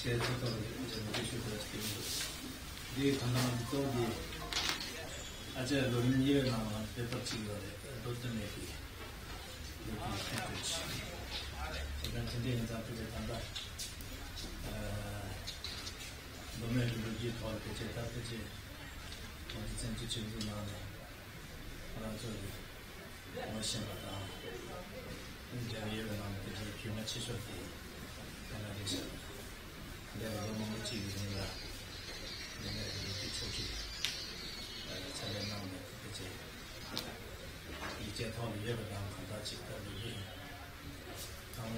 शेयर करता हूँ ये खाना तो ये अच्छा लोगों ये ना ये पक्षी वाले दोस्तों ने भी इधर चंदे ने जाते थे खाना दोनों लोग ये थोड़े पे चेता पे चे और जिसने चीज़ों ना और आज मशीन बता जब ये बनाने के लिए क्यों ना चीज़ होती है खाना जैसे जब लोगों ने चीज़ें ना 내가 이렇게 초기 잘 나오면 그치 이제 더 위협을 나오면 다 직답이 너무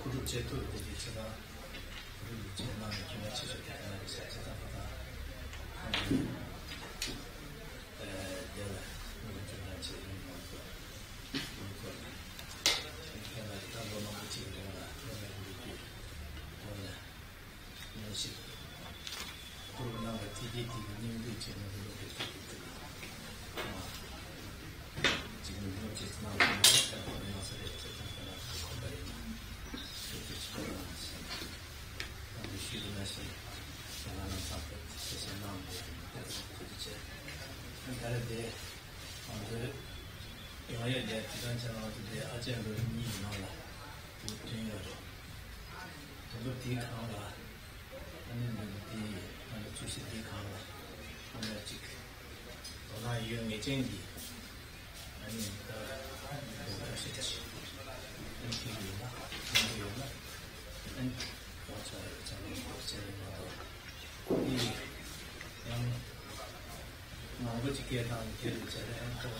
구독제도 여기 제가 구독제 마음에 기마치죠 대단하게 잘 찾아보다 내가 우리 중간 제일 쟁기 아니니까 할 수 있지. 엔티비나, 엔티비나, 엔티 맞아, 맞아, 맞아. 이 아버지께 다 이렇게 제대로 또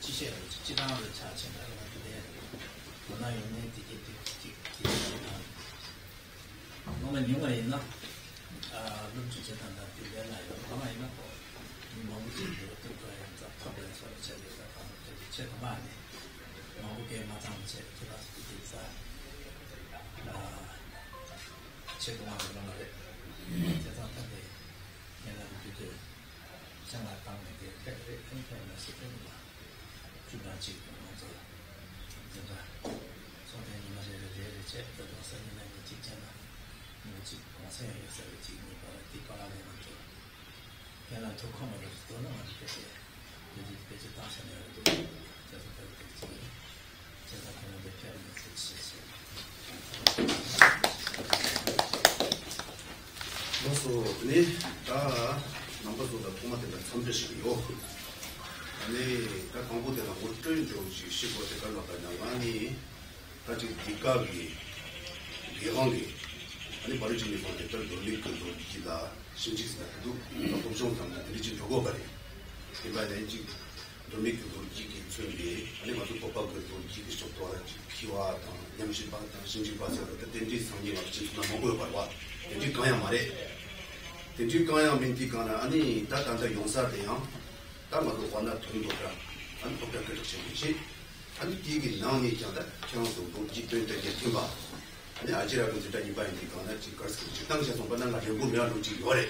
지시를 지당을 잘 생각하는데 문화 있는 디지털 너무 영어에 있나? 아, 룸주 재단다 빌려놔요. 아마 이거 먹을때도 뜨거워서 터벅에서 제대로 가는데 제가 많이 먹을게 마당 제가 이제 제가 먹는데 제가 한테 내가 이제 생각하는 게 되게 인터넷에 있는 주가지 먼저 제가 선생님 맞아요. 제가 제대로 선생님이 직접 뭐지 와서요. 제가 지금 디파라는 거 내가 독학을 했었던 아저씨가 이제 다시는 제가 그런 데 피하는 게 있었어요. 그래서 내가 남자보다 도마대가 선배시고요. 아니, 다 광고대가 못들 좋지 싶어 제가 나가는 많이 같이 뒷가기 비용이 아니 버리지 말고 대들 돌릴 건 돌리기다. 심지스나도 동종 담당들이 지금 저거 말이야. 이번에 지금 도미크 돌기기 준비 아니 맞고 법학을 돌기기 속도와 기와 양심 방탄 심지 과서 대지 상이 없지 나 먹어 봐. 대지 가야 말해. 대지 가야 민티가나 아니 다 단자 용사대요. 다 맞고 관나 돈도라. 안 법학 그 정신이 아니 기기 나오니 있잖아. 경도 돌기 된다 같은 거. 아니 아지라고 일단 이바이니까 나 지금 당시에 동반한 거 결국 미안으로 지금 요래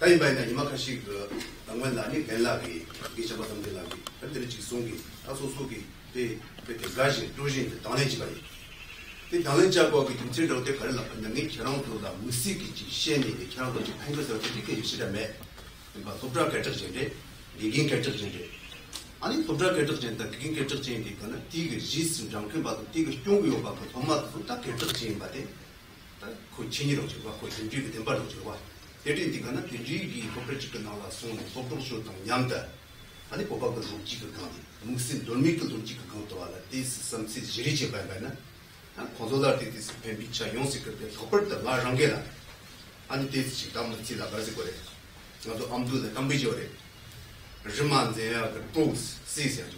다이바이나 이마카시 그 당관단이 벨라비 이게 잡았던 벨라비 그들이 지금 송기 아소소기 때 가지 도시인데 당내지바이 때 당내자고 그 김치를 어떻게 갈라 근데 결혼도다 무식이지 시엔이 결혼도 한국에서 어떻게 있으라매 뭐 소프라 캐터진데 리깅 캐터진데 아니 소프라 결정된다. 그게 결정되니까는 이게 지스 정확히 봐도 이게 종교요 봐도 엄마 딱 결정된 바데. 딱 고친이로 저거 고친이 된 바로 저거. 데리니까는 지기 코퍼레이티브 나와서 소프로쇼도 양다. 아니 고바고 지기가 가는데. 무슨 돌미크도 지기가 가도 알아. 디스 섬시 지리지 바이바나. 아 고조다티 디스 페비차 용식한테 소퍼다 마랑게라. 아니 디스 담을 지라 가지고 그래. 저도 암두데 담비지오래. 르만제야 그 도스 시세죠.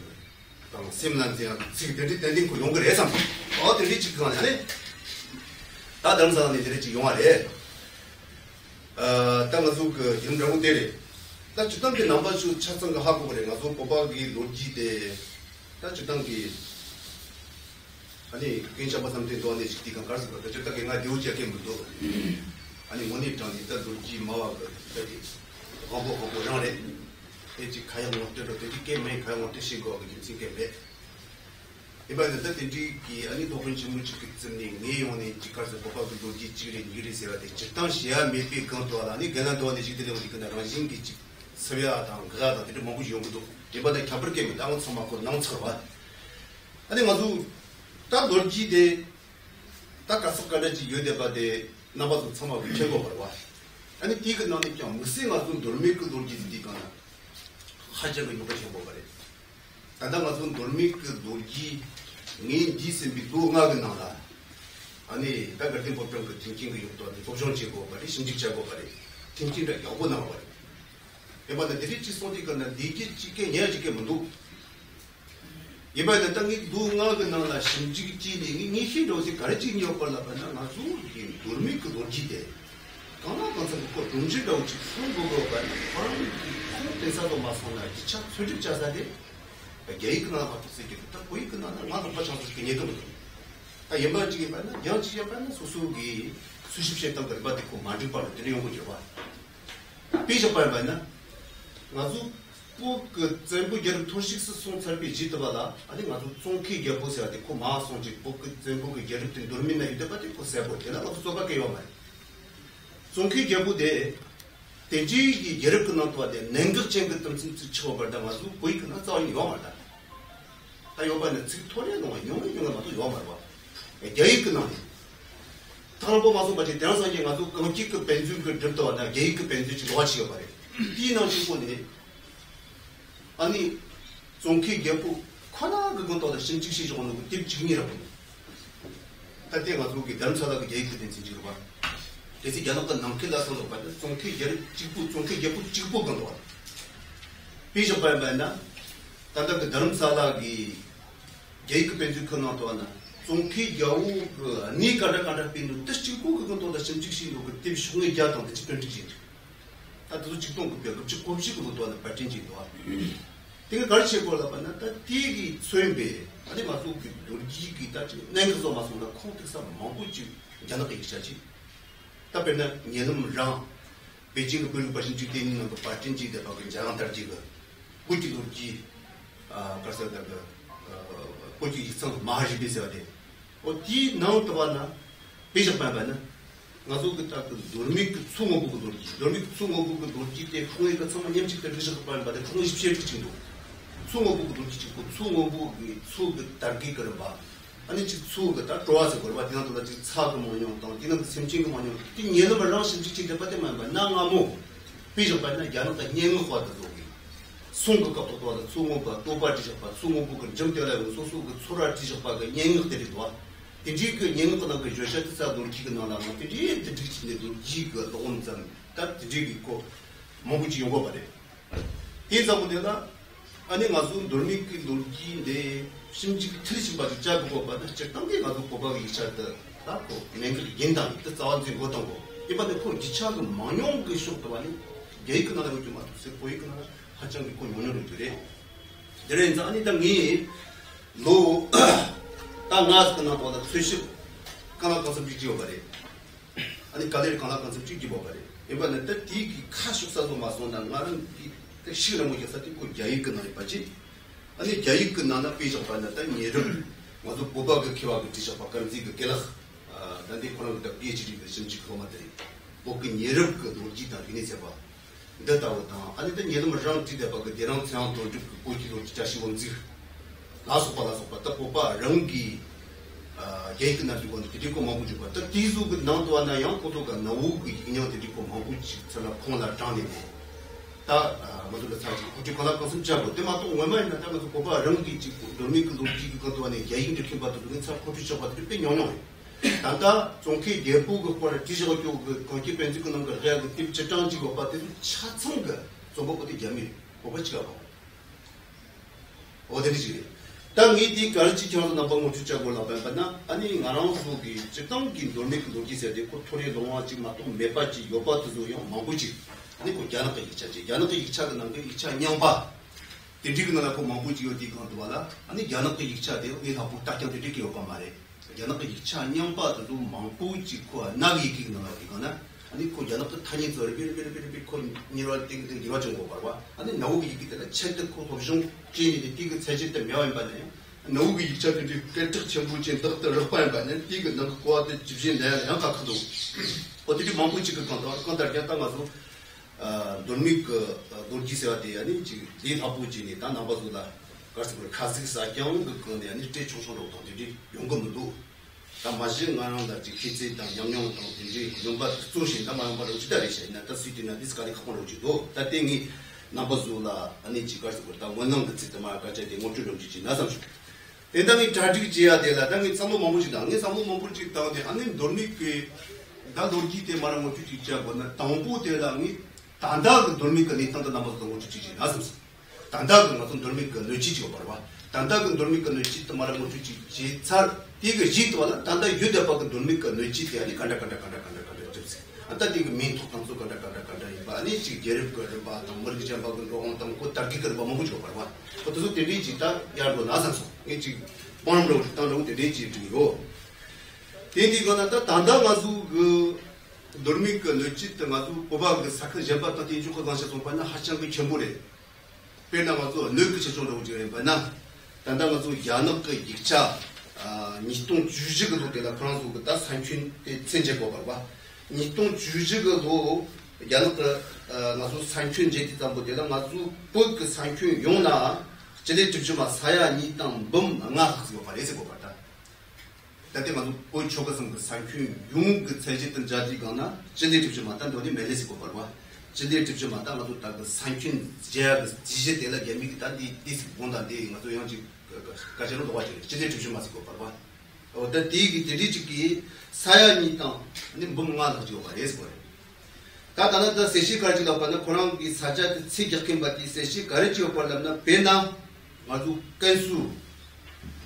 당 심란제야 지들이 땡땡고 용을 해서 어들이 지그하네. 다 다른 사람들이 지 용하래. 당아서 그 임정우 때리. 나 주당기 남바주 차선가 하고 그래. 가서 보박이 로지대. 나 주당기 아니 괜찮아 봤는데 또 안에 지기가 가서 그 주당기 나 되우지 않게 물도. 아니 모니터 있다 돌지 마와 그랬더니 거고 그러네. 이 가영 못들어 되게 게임에 가영 못되시고 지금 생각해. 이번에 뜻이 아니 도군 지문 지켰으니 내용이 지켜서 보고도 지지를 유리세와 대처당 시야 메피 컨트롤하니 개나도니 지들이 그나 런싱기 지 서야당 그라다 되는 뭐고 용도 이번에 잡을게 나온 소마고 나온처럼 아니 맞고 딱 놀지데 딱 가서 가지 요데바데 나바도 참아 최고 걸어 아니 이거 너는 좀 무슨 아주 돌미크 놀지디가나 하자고 이거 좀 봐래 단단한 돌미크 놀지 네 디스 비도가 나라 아니 딱 같은 법정 그 징징이 없도 도전치고 말이 신직자고 말이 징징이 여고 나와 이번에 드리치 소디가나 디게 지게 내지게 모두 이번에 땅이 누가가 나라 신직지니 네 시로지 가르치니 없거나 나나 좀 돌미크 놀지대 강한 것은 그 동질도 지금 보고 가는 그런 대사도 맞서나 기차 솔직 자산이 개이크나 같이 있겠다. 고이크나 나도 빠져서 얘기도. 아 예마지게 말나 여지게 말나 소소기 수십시에 딱 걸받고 마주 빠르 되는 거죠 봐. 비셔 빠르나. 나도 꼭그 전부 여러 토식스 손살비 지도가다. 아니 나도 총키 개보세야 되고 마손지 꼭그 전부 그 여러 때 돌미나 이때까지 고세야 볼게나. 나도 소박해요 말. 총키 개보대 대지기 여러 끝났다데 냉극쟁 같은 진짜 쳐버다 가지고 보이거나 싸우는 거 말다. 아 요번에 토리에 놓아 용이가 맞고 요 말고. 개이크나. 탈보 맞고 맞지 대선이 가지고 거기급 벤준 그 들도 하다 개이급 벤준이 놓아지고 말이야. 이는 지고네. 아니 종키 개포 코나 그건 또 신직시 오는 거 딥증이라고. 그때 가지고 단서다가 개이급 벤준이로 봐. 대신 연합관 남캐다서도 봤다. 종태 예를 직부 종태 예부 직부 건 거. 비셔 발만나. 단단 그 다름사다기 예익 벤주크나 또나. 종태 여우 그 아니 가다가다 빈도 뜻직고 그건 또다 심직신도 그 팁슈에 야던 그 집편지. 다도 직동 그 별로 직고 없이 그건 또나 발진지 와. 되게 가르치고 걸다 봤나. 다 뒤기 소임배. 아니 맞고 그 놀기 기타지. 내가서 맞고나 콘텍스트 먹고 지. 연합 얘기하지. 답변은 예능랑 베이징 그 발신 지대는 그 발신 지대 박은 장한달 지가 고지도지 아 그래서 그 고지 있어 마하지 비서대 어디 나오도 봐나 비서 봐나 나도 그다 그 돌미 그 숨어보고 돌지 돌미 숨어보고 돌지 때 후에가 처음 염직들 비서 봐는 바다 그 17일 정도 숨어보고 돌지 찍고 숨어보고 수그 달기 걸어 봐 아니 수가 다 좋아서 걸봐 지난번에 차도 뭐냐고 또 지난 심증도 뭐냐고 이 얘는 벌랑 심증인데 빠때만 봐 나가모 비죠 빠나 야노다 녀는 거다 저기 송거가 보다 송거가 또 빠지죠 봐 송거가 정대라고 소소가 소라 뒤져 봐가 녀는들이 와 이제 그 녀는거나 그 조셔서 돌기가 나나 이제 뒤치네 돌기가 온전 딱 뒤지고 뭐지 요거 봐래 이 자문에다 아니 맞은 돌미끼 돌기인데 심지어 틀리신 바도 짜고 봐도 적당히 가도 고박이 있었다. 나도 이내그 겐다 그 자원지 보던 거. 이번에 그 기차도 만용 그 속도 아니 예익 나가고 좀 맞으세요. 보이거나 한정 있고 오늘은 그래. 그래서 아니 당이 로 땅나스나 보다 수십 가나가서 비지어 버려. 아니 가들 가나가서 비지어 버려. 이번에 때 뒤기 카숙사도 맞으면 나는 이 시그널 모여서 듣고 예익 나이 빠지. 아니 자익 나나 피자 받는다 니를 모두 보박의 기와가 뒤져 바깥지 그 개라 아 단디 프로그램 PhD 신직 고마들이 복이 니럽 그 돌지다 니세바 됐다고 아니 된 예름을 장치다 바그 대랑 상도 주 고치도 자시 원지 나서 받아서 받다 보바 렁기 아 자익 나주고 그리고 먹고 주고 또 뒤수 그 나도 하나 양고도가 나오 그 인형들이 먹고 지잖아 콩나 장이고 다 모두가 다 고치 거나 것은 잡고 때마다 얼마 있나 다면서 고바 런기 찍고 런기 런기 것도 안에 야인 이렇게 봐도 괜찮 고치 잡아 때 녀녀 단다 종키 예쁘 그 거를 뒤져고 그 거기 벤지 그런 걸 해야 그 팁 적당 찍고 봤더니 차성가 저거 어디 야미 고바치가 봐 어디지 땅이 뒤 걸치 저도 나방 못 주자고 나방나 아니 나랑 속이 적당히 런기 런기서 되고 토리 동화 찍 맞고 매빠지 요빠도 요 먹고지 아니 그 야나가 있자지 야나가 있자가 난게 있자 냥바 데디그나 그 마부지요 디간도라 아니 야나가 있자데요 얘가 부탁해 데디기요 말에 야나가 있자 냥바도 마부지고 나기기는 거나 아니 그 야나가 타니 저르비르비르비 콘 니럴 띵띵 이와준 거 봐봐 아니 나오기 있기 때문에 책도 고좀 지니디 디그 재질 때 매워인 받아요 너무 이익적인데 그 정부진 덕들을 빨리빨리 이거 너 과대 집진 내야 한가 그도 어떻게 마음을 지금 건달 갔다가서 돈믹 돈기세와 대야니 지금 네 아버지니 다 나버도다 가서 카스사 경우 그거네 아니 대충으로 돈들이 용금도 다 맞은 거란다 지키지 당 영영 돈들이 용바 조신 다 말한 바로 기다리셔 있나 다 수준이나 디스카리 갖고 오지도 다 땡이 나버도라 아니 지가서 그다 원능 같은 말 같이 모두를 지지 나서 대단히 자주 지어야 되라. 당이 삼모 마무리당이 삼모 마무리지 당에 아니 돌미께 나 돌기 때 말한 거 뒤지자 거나 당부 대랑이 단다 돌미께 니탄다 남아서 놓치지 나서 단다 같은 돌미께 놓치지고 말아 단다 같은 돌미께 놓치지 또 말한 거 뒤지지 잘 이거 짓도라 단다 유대 밖에 돌미께 놓치지 아니 간다 접세 안다 이거 민토 감소 간다 이 바니 지 게르 거를 봐 넘버 기자 밖에 놓은 거 딱히 걸어 먹고 줘 말아 그것도 되게 짓다 야로 나서 이지 본으로 따로 되지 비고 데디거나 또 단다 가지고 그 돌믹 넣지도 가지고 고바 그 사크 잡았다 뒤주고 가서 보면 하찮은 그 전부래 배나 가지고 넣을 것처럼 오지는 바나 단다 가지고 야는 그 익차 니통 주지가도 되다 그런 거 같다 산춘 센제고 봐봐 니통 주지가도 야는 그 나서 산춘 제티다 보다 가지고 그 산춘 용나 제대 주주마 사야니 땅 범망아 그거 말해서 보다. 그때 맞고 그 조각은 그 산큐 용그 제짓던 자지거나 제대 주주마 땅 돈이 멜레스 보고 봐. 제대 주주마 땅 맞고 딱 산큐 제야 지제텔라 게미기 땅이 디스 본다데 맞고 용지 가제로 도와지. 제대 주주마 쓰고 봐. 어때 디기 디지기 사야니 땅 아니 범망아 가지고 말해서 봐. 다다나다 세시 가지고 봤나 고랑기 사자 세적인 바디 세시 가르치고 봤나 배나 아주 간수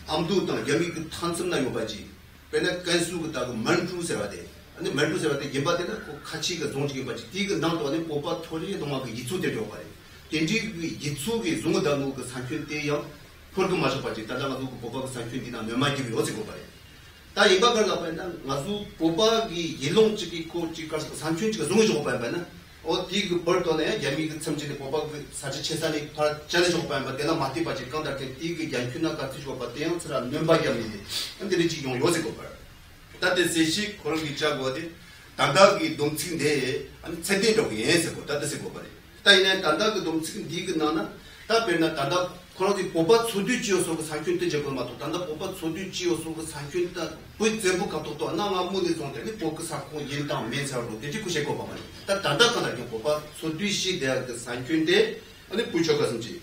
암도 땅 여기 그 탄성나 요바지 배나 간수 그다고 만주세와데 아니 만주세와데 예바데가 같이 그 동지게 바지 이거 나도 아니 뽑아 토리에 동아 그 이초대 요바래 된지 그 이초기 종어다고 그 산편대요 벌금 마셔 바지 다다가도 그 뽑아 그 산편이나 몇마디로 어지고 바래 다 이바가가 봤나 아주 뽑아기 일롱치기 코치가서 산편치가 종어지고 바래 어디 그 벌도네 야미 그 참진의 보박 사지 최산이 다 잘해주고 봐야 내가 마티 빠질 건데 이게 양큐나 같이 주고 봤대요 사람 면박이 없는데 근데 이 지금 요새고 봐요 다들 세시 그런 게 짜고 어디 단다기 동친데 아니 세대적으로 예세고 다들 세고 봐요 다이나 단다기 동친 니그 나나 다 변나 단다 그러지 보박 소주지어서 그 산균때 제거 맞고 단다 보박 소주지어서 그 산균다 그 전부 갖고도 안 나와 아무데 정도는 보그 사고 일단 면사로 되지 그세고 봐요 단다 가다가 보박 소주시 대학 그 산균데 아니 부족하신지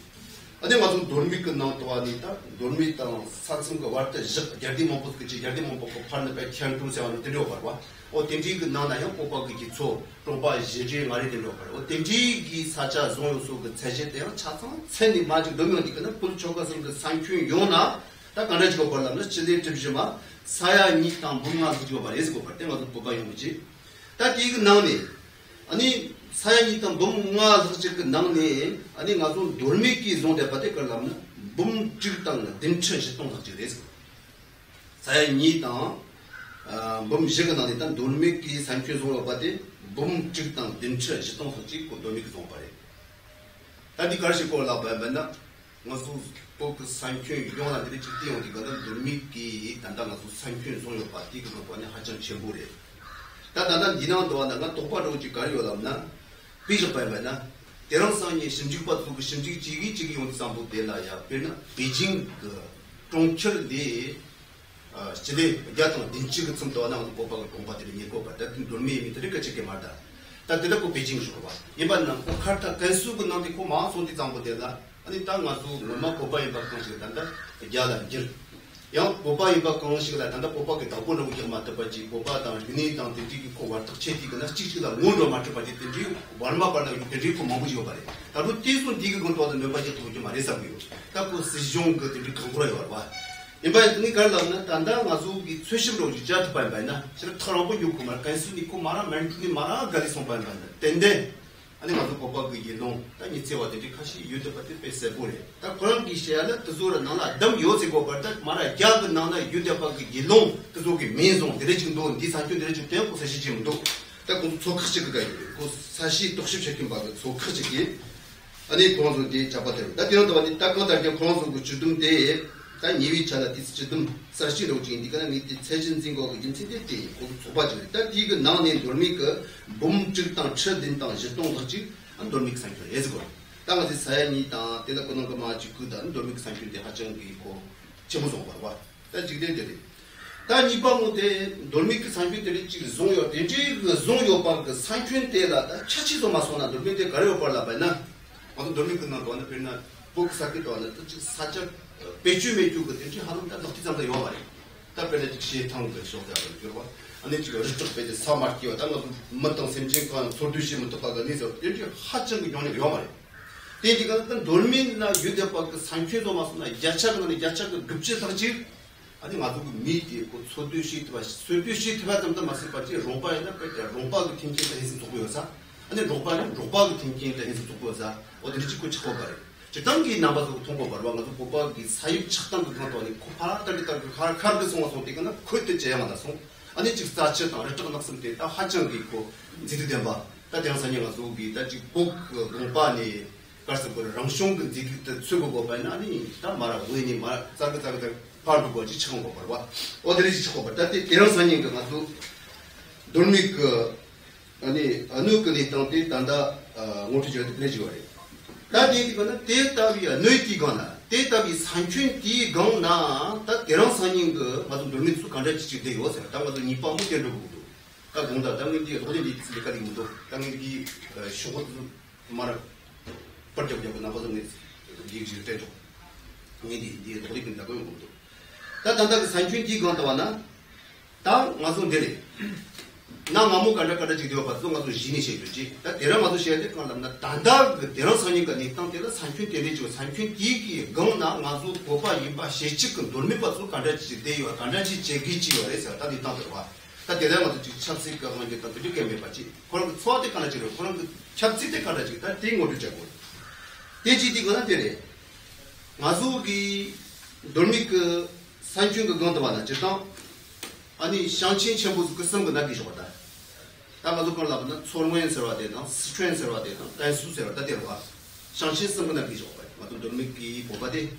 아니 맞은 돈미 끝나고 아니다 돈미 땅 산승과 왔다 저기 뭐 그지 저기 뭐 보고 파는 배 캔통세 안 들려 봐봐 어딘지 그 나나요 보박 그 기초 로바 제제 말이 들려 봐요 어딘지 이 사자 종소 그 제제대요 차선 세니 맞은 넘으니까는 불초가선 그 산큐 요나 딱 가르치고 걸라면 제대로 들지마 사야 니 땅 분만 가지고 말해서 그때 맞은 보박 용지 딱 이거 나오니 아니 사연이 또 뭔가 사실 그 낭내 아니 나도 돌미기 정도 받을 걸라면 몸 질당은 된천시 동작지 돼서 사연이 또몸 지가 일단 돌미기 산표소로 받을 몸 질당 된천시 동작지 그 돌미기 좀 봐요. 다디 가르칠 거라 봐면나 무슨 보그 산표 이용하는데 직대 어디거든 돌미기 단단한 산표소로 받기 그거 보니 하전 제보래. 다다다 니나도 하다가 똑바로 오지 가려라면 비접바이바나 대랑선이 심직받고 그 심직지기 지기 온 상부 될라야 페나 베이징 그 동철리 제대 야통 인치가 좀 도와나고 보박을 공부하더니 이거 받다 돈미 밑에 같이 말다 다들고 베이징 주고 이번은 카타 간수고 나한테고 마소디 상부 될라 아니 땅 가서 엄마 고바이 박동식 단다 야다 질 야, 보바 이바 공식을 단다 보바게 다보는 게 맞다 바지 보바 당 유니 당 되기 고와트 체티가 나치치다 모노 맞다 바지 되기 얼마 벌나 되기 고마부지고 바래. 다루 티스 디기 건도 안 바지 도지 말해서 비요. 다고 시종 그 되기 고라요 와. 이바 드니 갈라나 단다 마수기 최심로 지자트 바이바나. 저러 털어고 욕고 말까 수니고 마라 멘트니 마라 가리송 바이바나. 텐데 아니 맞고 보바 그 예노 땅이 세워 되기 같이 유튜브한테 패스 보래. 다 그런 게 시야는 뜻으로 나나 담 요지고 버다 말아 야그 나나 유튜브하고 예노 뜻으로 민송 드레칭도 디사큐 드레칭 때고 사실 지금도 딱 소크지 그가 그 사실 독십 책임 받은 소크지기 아니 고원도 뒤 잡아들. 나 이런 거 아니 딱 거다 그냥 고원도 주둥대 단 예위차나 디스지듬 사실로 진디가나 미티 체진진고 긴친딜티 고바지 다 디가 나네 돌미크 봄질탕 쳐딘탕 제동거지 안 돌믹 상표 예스고 땅아지 사야니다 때다 거는 거 마치 그단 돌믹 상표데 하정이 있고 제무송 봐. 다 지대들이 다 니방오데 돌믹 상표들이 지 종요 대지 그 종요 방그 상표 때다 차치도 마소나 돌믹데 가려 벌라 봐나 어떤 돌믹 끝난 거는 별나 복사기도 안 했다 지 사자 배추 매주거든요. 하루다 넉티잠다 요아래. 답변에 즉시 탕을 쇼다고 그러고. 아니 지금 저쪽 배에 사마키와 담아 못던 셈진간 소두시면 또 가가니서 이제 하정이 요네 요아래. 대지가 어떤 돌민이나 유대법 그 상쾌도 맞으나 야차는 야차도 급제상지 아니 맞고 미디 그 소두시 들어갔던 맛을 봤지 로바에나 그때 로바도 팀께서 해서 도고여사. 아니 로바도 팀께서 해서 도고여사. 어디 찍고 찍고 가래. 저단기 남아서 통과 바로가서 고바기 사육 착당도 그것도 아니 코파라 달리다 가르카르 송어서 되거나 그때 제야만나서 아니 즉사치 또 어쩌고 낙섬 됐다 하정이 있고 지도된 바 따대상에 가서 우비다 즉복 공파니 가서 그 랑숑근 지기트 쓰고 봐나 아니 다 말아 우인이 말 자그자그다 팔고 거지 청고 바로와 어디지 청고 바다 이런 선인 거 가서 돌믹 아니 어느그니 땅디 단다 모두 저도 내지거래 다 데이거나 데이터비야 너이티거나 데이터비 산춘 디거나 다 대랑 산인 거 맞은 돌미수 간다치지 되고서 담아서 니빠무 되려고 다 공다 담는지 어디 리스까지 모두 담는지 쇼고 말아 버텨고 나거든 리질 때도 미디 디 어디 된다고 모두 다 단다 산춘 디거나 와나 다 맞은 데리 나 아무 갈라가다 지도 봤어. 가서 진이 쉐지. 나 대라 맞아 쉐야 될 건데 나 단다 대라 서니까 네 땅대로 산춘 때리죠. 산춘 기기 건나 맞아 고파 이바 쉐치금 돌미 봤어. 간다지 돼요. 간다지 제기지요. 그래서 다 네 땅대로 와. 다 대라 맞아 찹스니까 먼저 다 되게 매 봤지. 그럼 소아대 간다지로. 그럼 찹스 때 간다지. 다 띵고를 잡고. 대지디거나 되래. 맞아기 돌미 그 산춘 그 건도 맞았지. 아니 샹친 쳔부스 그 쓴거 나 기셔다. 나가도 걸라면 소르모엔서와 되나 스트렌서와 되나 다수서와 되나 샹치 쓴거나 비죠고 맞도 돌미기 보바데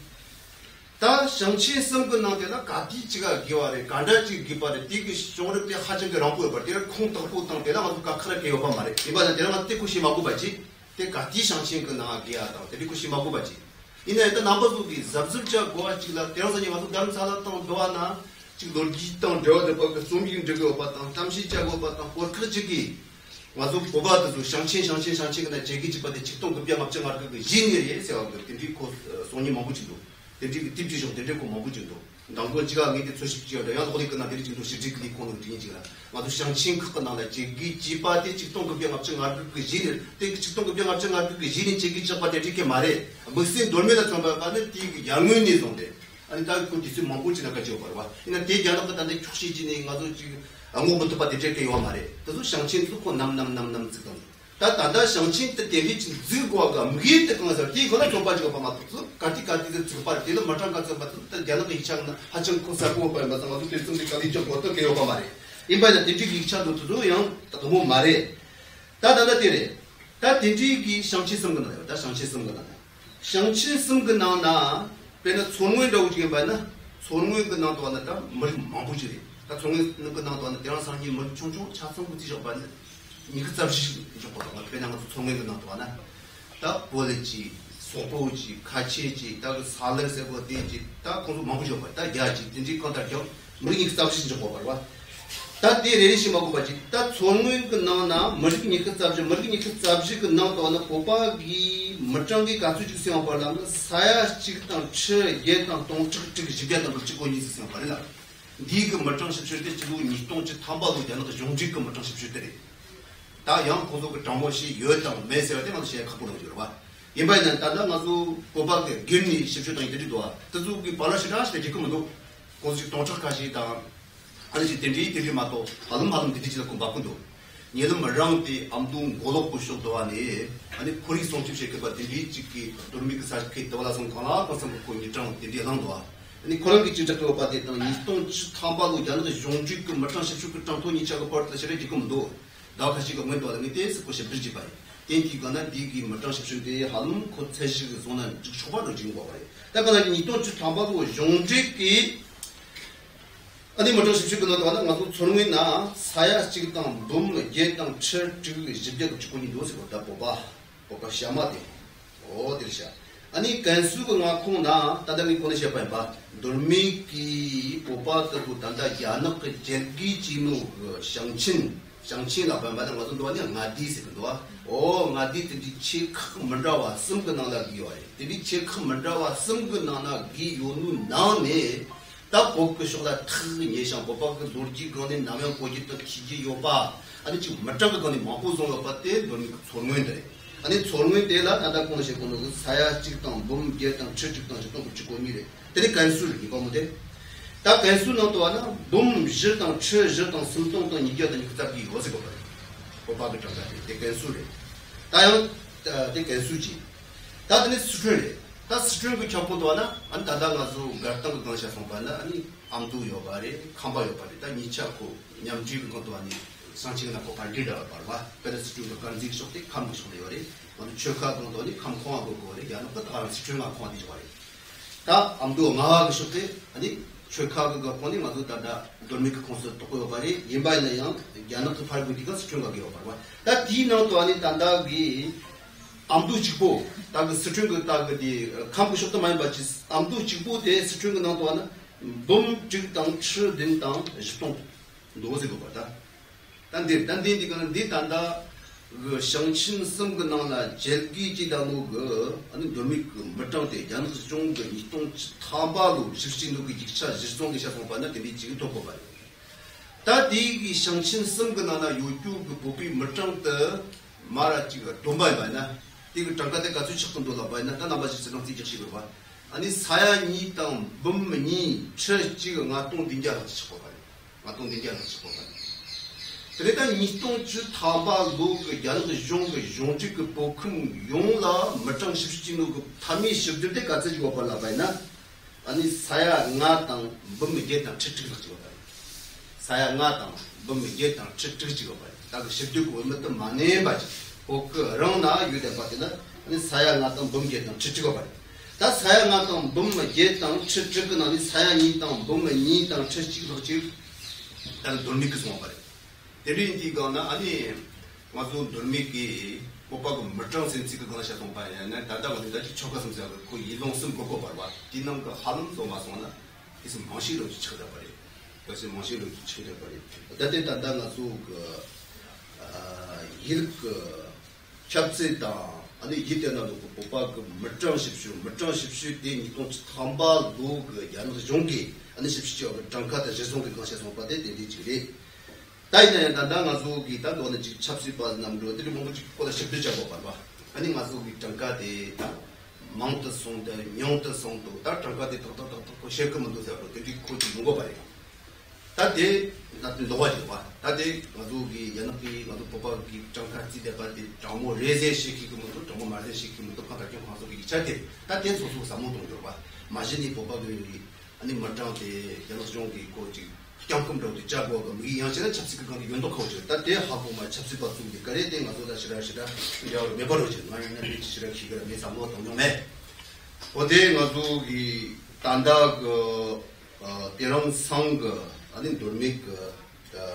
다 샹치 쓴거나 되나 가디지가 기와레 간다지 기바레 디기 쪼르게 하정게 라고 버티라 콩떡고 땅에다 맞도 가크라 개요바 말에 이번에 내가 때고시 맞고 봤지 때 가디 샹친 거나 기야다 때고시 맞고 봤지 이내다 남버스기 잡습자 고아치라 때로서니 맞도 담살았던 도와나 지금 놀기 있던 저들 밖에 숨긴 적이 봤던 잠시자고 봤던 버크지기 와서 보바도 샹친 근데 제기 집한테 직동 급여 갑자기 말고 진일이 해서 그리고 손이 먹으지도 되게 딥지죠 되고 먹으지도 당고 지가 이게 소식지어다 야 어디 끝나 되지 또 시직이 있고 되지라 와서 샹친 그 나라 제기 집한테 직동 급여 갑자기 말고 진일 되게 직동 급여 갑자기 말고 진이 제기 집한테 되게 말해 무슨 돌면다 정말가는 이 양면이 정대 아니 다그 뒤에 망고지나 가지고 봐. 이나 대자나 같은데 축시진이 가서 지금 아무것도 받을 게 요한 말이야. 그래서 상친 놓고 남남남남 지금. 다다 상친 때 대비 지고가 무게에 가서 뒤거나 좀 빠지고 봐 맞고. 같이 좀 빠지는 마찬 같은 맞다. 자나가 이창나 하청 코사고 봐 맞다. 어떻게 좀 같이 좀 어떻게 요가 말이야. 이번에 대비 이창도 두요. 너무 말이야. 다다다 되래. 다 대비기 상치 성근나요. 다 상치 성근나. 상치 성근나나 배는 손무인다고 지금 봐나 손무인 끝나도 왔다 머리 망부지래. 나 손무인 끝나도 왔는데 대란 사람이 머리 총총 차성부 뒤져 봤네. 니그 잡시 좀 보다가 배낭 손무인 끝나도 왔나. 다 보듯이 소포지 같이지 다 살에서 보듯이 다 공부 망부져 봤다. 야지 진지 컨택형 머리 그 잡시 좀 보고 봐. 다 데레시 먹고 봤지. 다 손무인 끝나나 머리 니그 잡시 끝나도 왔나 고파기 मचंगी कासु जिसे हम पढ़ा हम साया चिकता छ ये तम तों चिक जिबे तम चिको नि से पढ़ला दीग मचंग से छते चिगु नि तों छ थांबा दो जन तो जोंग जिक मचंग से छते ता यंग को तो टमोसी यो तम में से ते म से खपुरो जो बा ये बाय न तादा मजो कोबा के गिरनी से छते दे दो तो जो की पलाश रास ते जिको मदो को से तों छ कासी ता अरे जे तेंदी तेंदी मा तो आदम दीदी से को बाकुंदो 얘는 말랑디 암둥 고독부쇼도 아니 코리 송집식 그 바디 찍기 돌미그 사케 떠라선 거나 거선 거 인정 디디랑도 아니 코랑기 찍적도 바디 또 이톤 탐바고 자는데 용직 그 머탕식 그 땅톤이 자고 버터 시리 지금도 다 같이 그 먼저 아니 데스 코시 브리지 바이 땡기거나 비기 멀쩡 십수대 하는 그 채식의 손은 즉 초반을 지은 거 봐요. 그러니까 이또 담바도 용직이 아니 멀쩡 십수대는 나도 전문이나 사야 지금 너무 예땅 철 지금 집제도 주군이 도시 거다 봐봐 시아마디 어디시야 아니 간수가 나코나 다다미 보내셔 봐봐 돌미기 보바도 단다 야낙 제기 지무 상친 장치나 반반은 것은 도안이 나디스도와 오 나디트디 체크 만다와 숨근나나 기와에 디디 체크 만다와 숨근나나 기요누 나네 딱 복고 쇼다 탁 예상 복박도 돌지 그런데 남양 고지도 기지 요바 아니 지금 맞다가 거니 먹고 좀어 봤대 너는 소문인데 아니 소문이 되라 나다 고노시 고노 사야 찍던 몸 비었던 추측던 저도 찍고 미래 되니 간수를 이거 못해 다 간수는 또 하나 놈 쥐던 쥐 쥐던 숨던 돈 이겨던 이것다 비워서 거봐. 오빠도 좀 같이 대 간수래. 다요 대 간수지. 다더니 스트레. 다 스트레고 접고도 하나 안 다다가서 갔던 거 가셔서 봤나 아니 암도 요바래 캄바 요바래 다 니차고 냠지는 것도 아니 상징이나 고발리다 봐봐. 그래서 스트레고 간직 속에 캄고 소리거리. 오늘 쥐카도 돈이 캄코하고 거리 야는 또 다른 스트레가 코디 거리. 다 암도 마하고 속에 아니 최카그가 보니 맞다다 돌미크 콘서트 고요바리 예바이나양 야나트 팔부디가 스트링하게 오바와 다 디노도 아니 단다기 암두 지고 다그 스트링 다그디 캄부쇼도 많이 받지 암두 지고 대 스트링 나도 하나 돔 직당 추된당 스톰 노즈고 받다 단디 이거는 디 단다 그 상친 섬그 나나 젤기지다무 그 아니 돌미크 맞다데 야나스 종그 이통 타바로 십신도 그 직차 지송이 샤송 받나 데리 지기 도고 봐. 다디기 상친 섬그 나나 유튜브 보비 맞다데 마라치가 돈바이 바나 이거 장가데 가서 식돈도 바나 나나바지 지금 지식으로 봐. 아니 사야니 땅 범니 쳇지가 나통 빈자로 치고 봐. 나통 빈자로 치고 봐. 그러니까 이동주 타바로 그 야는 종의 종직의 복흥 용라 멀쩡 십시진의 그 탐이 십들 때 같이 지고 발라바이나 아니 사야 나땅 범미게땅 칙칙 지고 바이 사야 나땅 범미게땅 칙칙 지고 바이 딱 십들고 얼마도 많이 바지 복그랑나 유대 바티나 아니 사야 나땅 범미게땅 칙칙고 바이 다 사야 나땅 범미게땅 칙칙은 아니 사야 니땅 범미니땅 칙칙도 지 단 돈이 그스모 바이 데린디거나 아니 와도 돌미기 오빠가 멀쩡 센치가 거나셔 동파야나 다다고 다지 초가섬자 그 이동 쓴 거고 봐봐 디는 그 하름도 마서나 이슨 머시로 쳐다 버리 그래서 머시로 쳐다 버리 그때 단단한 그 일그 잡지다 아니 이때나도 오빠가 멀쩡 십시오 된 동치 탐바도 그 야는 종기 아니 십시오 장카다 제송기 거셔 동파데 데리지리 다이네 단다가족이 단도는 집 찹스바 남들이 뭔가 집보다 쉽게 잡아 봐. 아니 가족이 장가데 마운트 송데 뇽트 송도 다 장가데 도도도 셰크문도 잡고 되게 고치 뭔가 봐요. 다데 나도 놓아줘 봐. 다데 가족이 연합이 가족 보바기 장가지 대발데 정모 레제시키고 뭐 정모 말레시키고 뭐 똑같게 가족이 차대. 다데 소소 사무동도 봐. 마진이 보바들이 아니 멀다데 연합종이 고치 경금도 잡고 이 현실은 잡식 그거 연독하고 있다. 때 하고 말 잡식 받습니다. 그래야 맞다 싫어하시다. 야, 매버로지. 나는 미치시라 기가 내 사모 동네. 어디 가족이 단다 그 대롱 상거 아니 돌미 그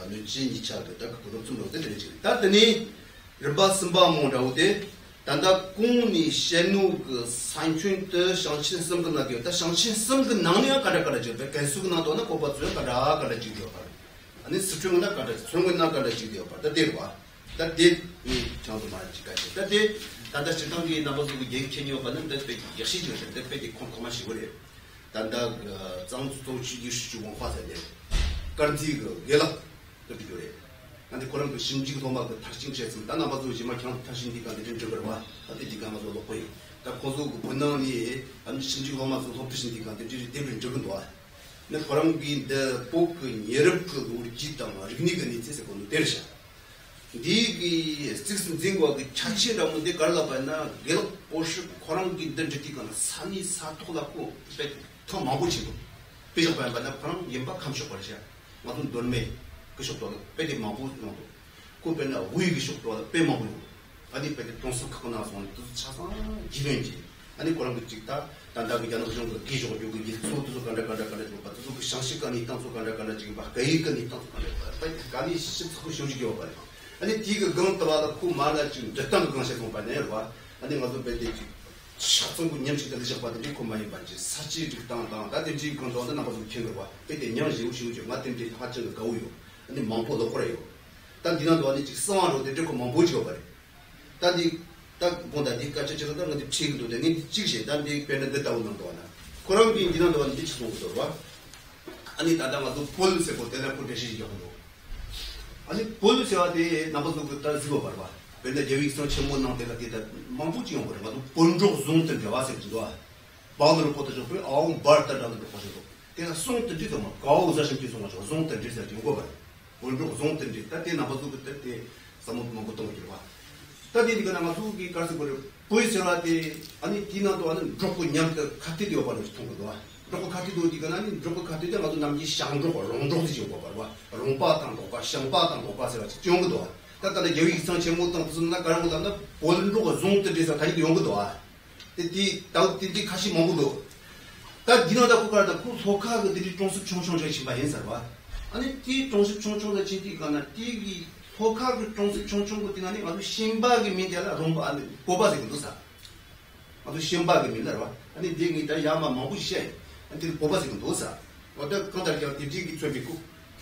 늦지 이차도 딱 그것 좀 얻어들지. 따더니 르바스바 모라우데 단다 공니 셴누 그 산춘트 상신 섬근나게 다 상신 섬근 나냐 가라가라죠. 간수나도나 고바죠. 가라가라지요. 아니 스트링나 가라. 스트링나 가라지요. 다 데르와. 다 데이 저도 말지까지. 다 데 단다 지동기 나버도 예켄이요. 반데 역시 저데 베디 콤콤하시 그래. 단다 장수도 지기시 문화자네. 간지고 예라. 그래. 근데 그런 그 심지고 도마도 탁신지에서 나나봐도 지만 그냥 탁신디가 되는 줄 알아. 아티디가 맞아 놓고요. 딱 고소고 본능이 안 심지고 도마도 탁신디가 되는 줄 알아. 근데 그런 게더 복근 여럽고 우리 짓담 아르니가 니체서 건 데르샤. 디기 스틱스 징고 그 차치라면 데 갈라바나 겔 포슈 그런 게 된적이거나 산이 사토라고 더 마부지고. 비자바나 그런 예박 감쇼 버리자. 맞은 돈메 그쇼도 빼디 마부도 고베나 우이기 쇼도 빼 마부도 아니 백일 동석하고 나서 오늘 뜻 차서 기도인지 아니 그런도 찍다 단다고 얘기하는 그 정도 기적을 요구 소득도 간략간략간략 좀 받아서 그 장식간이 있다고 간략간략 지금 막 베이컨이 있다고 간략간략 간이 쉽고 쉬워지게 와봐요 아니 뒤가 그만따라다 그 말할 지금 됐다는 그런 생각 받네요 봐 아니 가서 백일 샤송군 냠식들 잡아들이 고마이 반지 사치 땅땅 다든지 그런 거는 나가서 튀는 거 봐. 그때 냠식 우시우지 맞든지 하체가 가우요. 근데 망포도 그래요. 단 지난도 아니 직성으로 되고 망보지가 그래. 단이 딱 본다 니까 저저도 근데 피기도 되니 찍시 단이 변에 됐다 오는 거나. 그런 게 지난도 아니 직성으로 와. 아니 다다가도 볼세 보태나 포테시 잡고. 아니 볼세한테 나가서 그다 쓰고 봐. 근데 제위스는 전문 나한테가 되다 망부지 온 거라 가지고 본적 좀들 배워서 기도와 바울을 포트죠. 그 아웅 바르다는 거 포트죠. 내가 송트 뒤도 막 가오자 심지 송아죠. 송트 뒤서 지고 봐. 본적 송트 뒤 때 나버도 그때 때 사모도 먹고 또 기도와. 다들 이거 나마 수기 가서 그걸 보이스라디 아니 디나도 하는 적고 냠도 같이 되어 버는 통도와. 그리고 같이 도디가 아니 적고 같이 되어도 남기 샹도 롱도 지고 봐. 롱바 땅도 봐. 샹바 땅도 봐서 지용도 와. 다들 여기서 제목도 무슨 나 가는 거다. 본로가 종들에서 다니도 용거도 와. 이 다우들이 같이 먹어도. 다 디노다고 가다 그 소카들이 종습 총총저 신발 인사로 와. 아니 이 종습 총총의 진디가나 이 소카들 종습 총총고 디나니 아주 신박이 민자라 좀 안 뽑아서 그도사. 아주 신박이 민자로 와. 아니 네가 야마 먹으셔. 아니 뽑아서 그도사. 어때 건달겨 디지기 쯧비고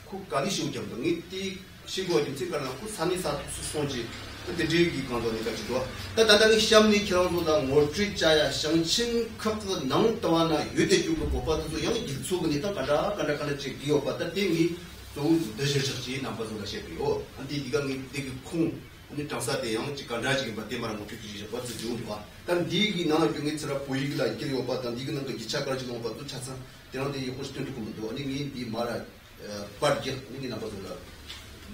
그 가리시 우정이 띠 시고진 찍어놓고 산이사 수송지 그때 리기 건도니까 지도 다다다니 시험이 결혼보다 몰트자야 정신 크고 낭떠와나 유대주고 보빠도 영 일수분이다 가라 지기어 봤다 띵이 좀 되실지 남버도가 셰비요 근데 네가 네게 콩 근데 당사대 영 지가라지게 봤대 말아 못 주지 봤지 주고가 단 네기 나 병이처럼 보이기라 이기고 봤다 네가는 그 기차 가지고 봤도 찾아 되는데 이 호스텔 조금 더 아니 이 말아 빠르게 우리 남버도가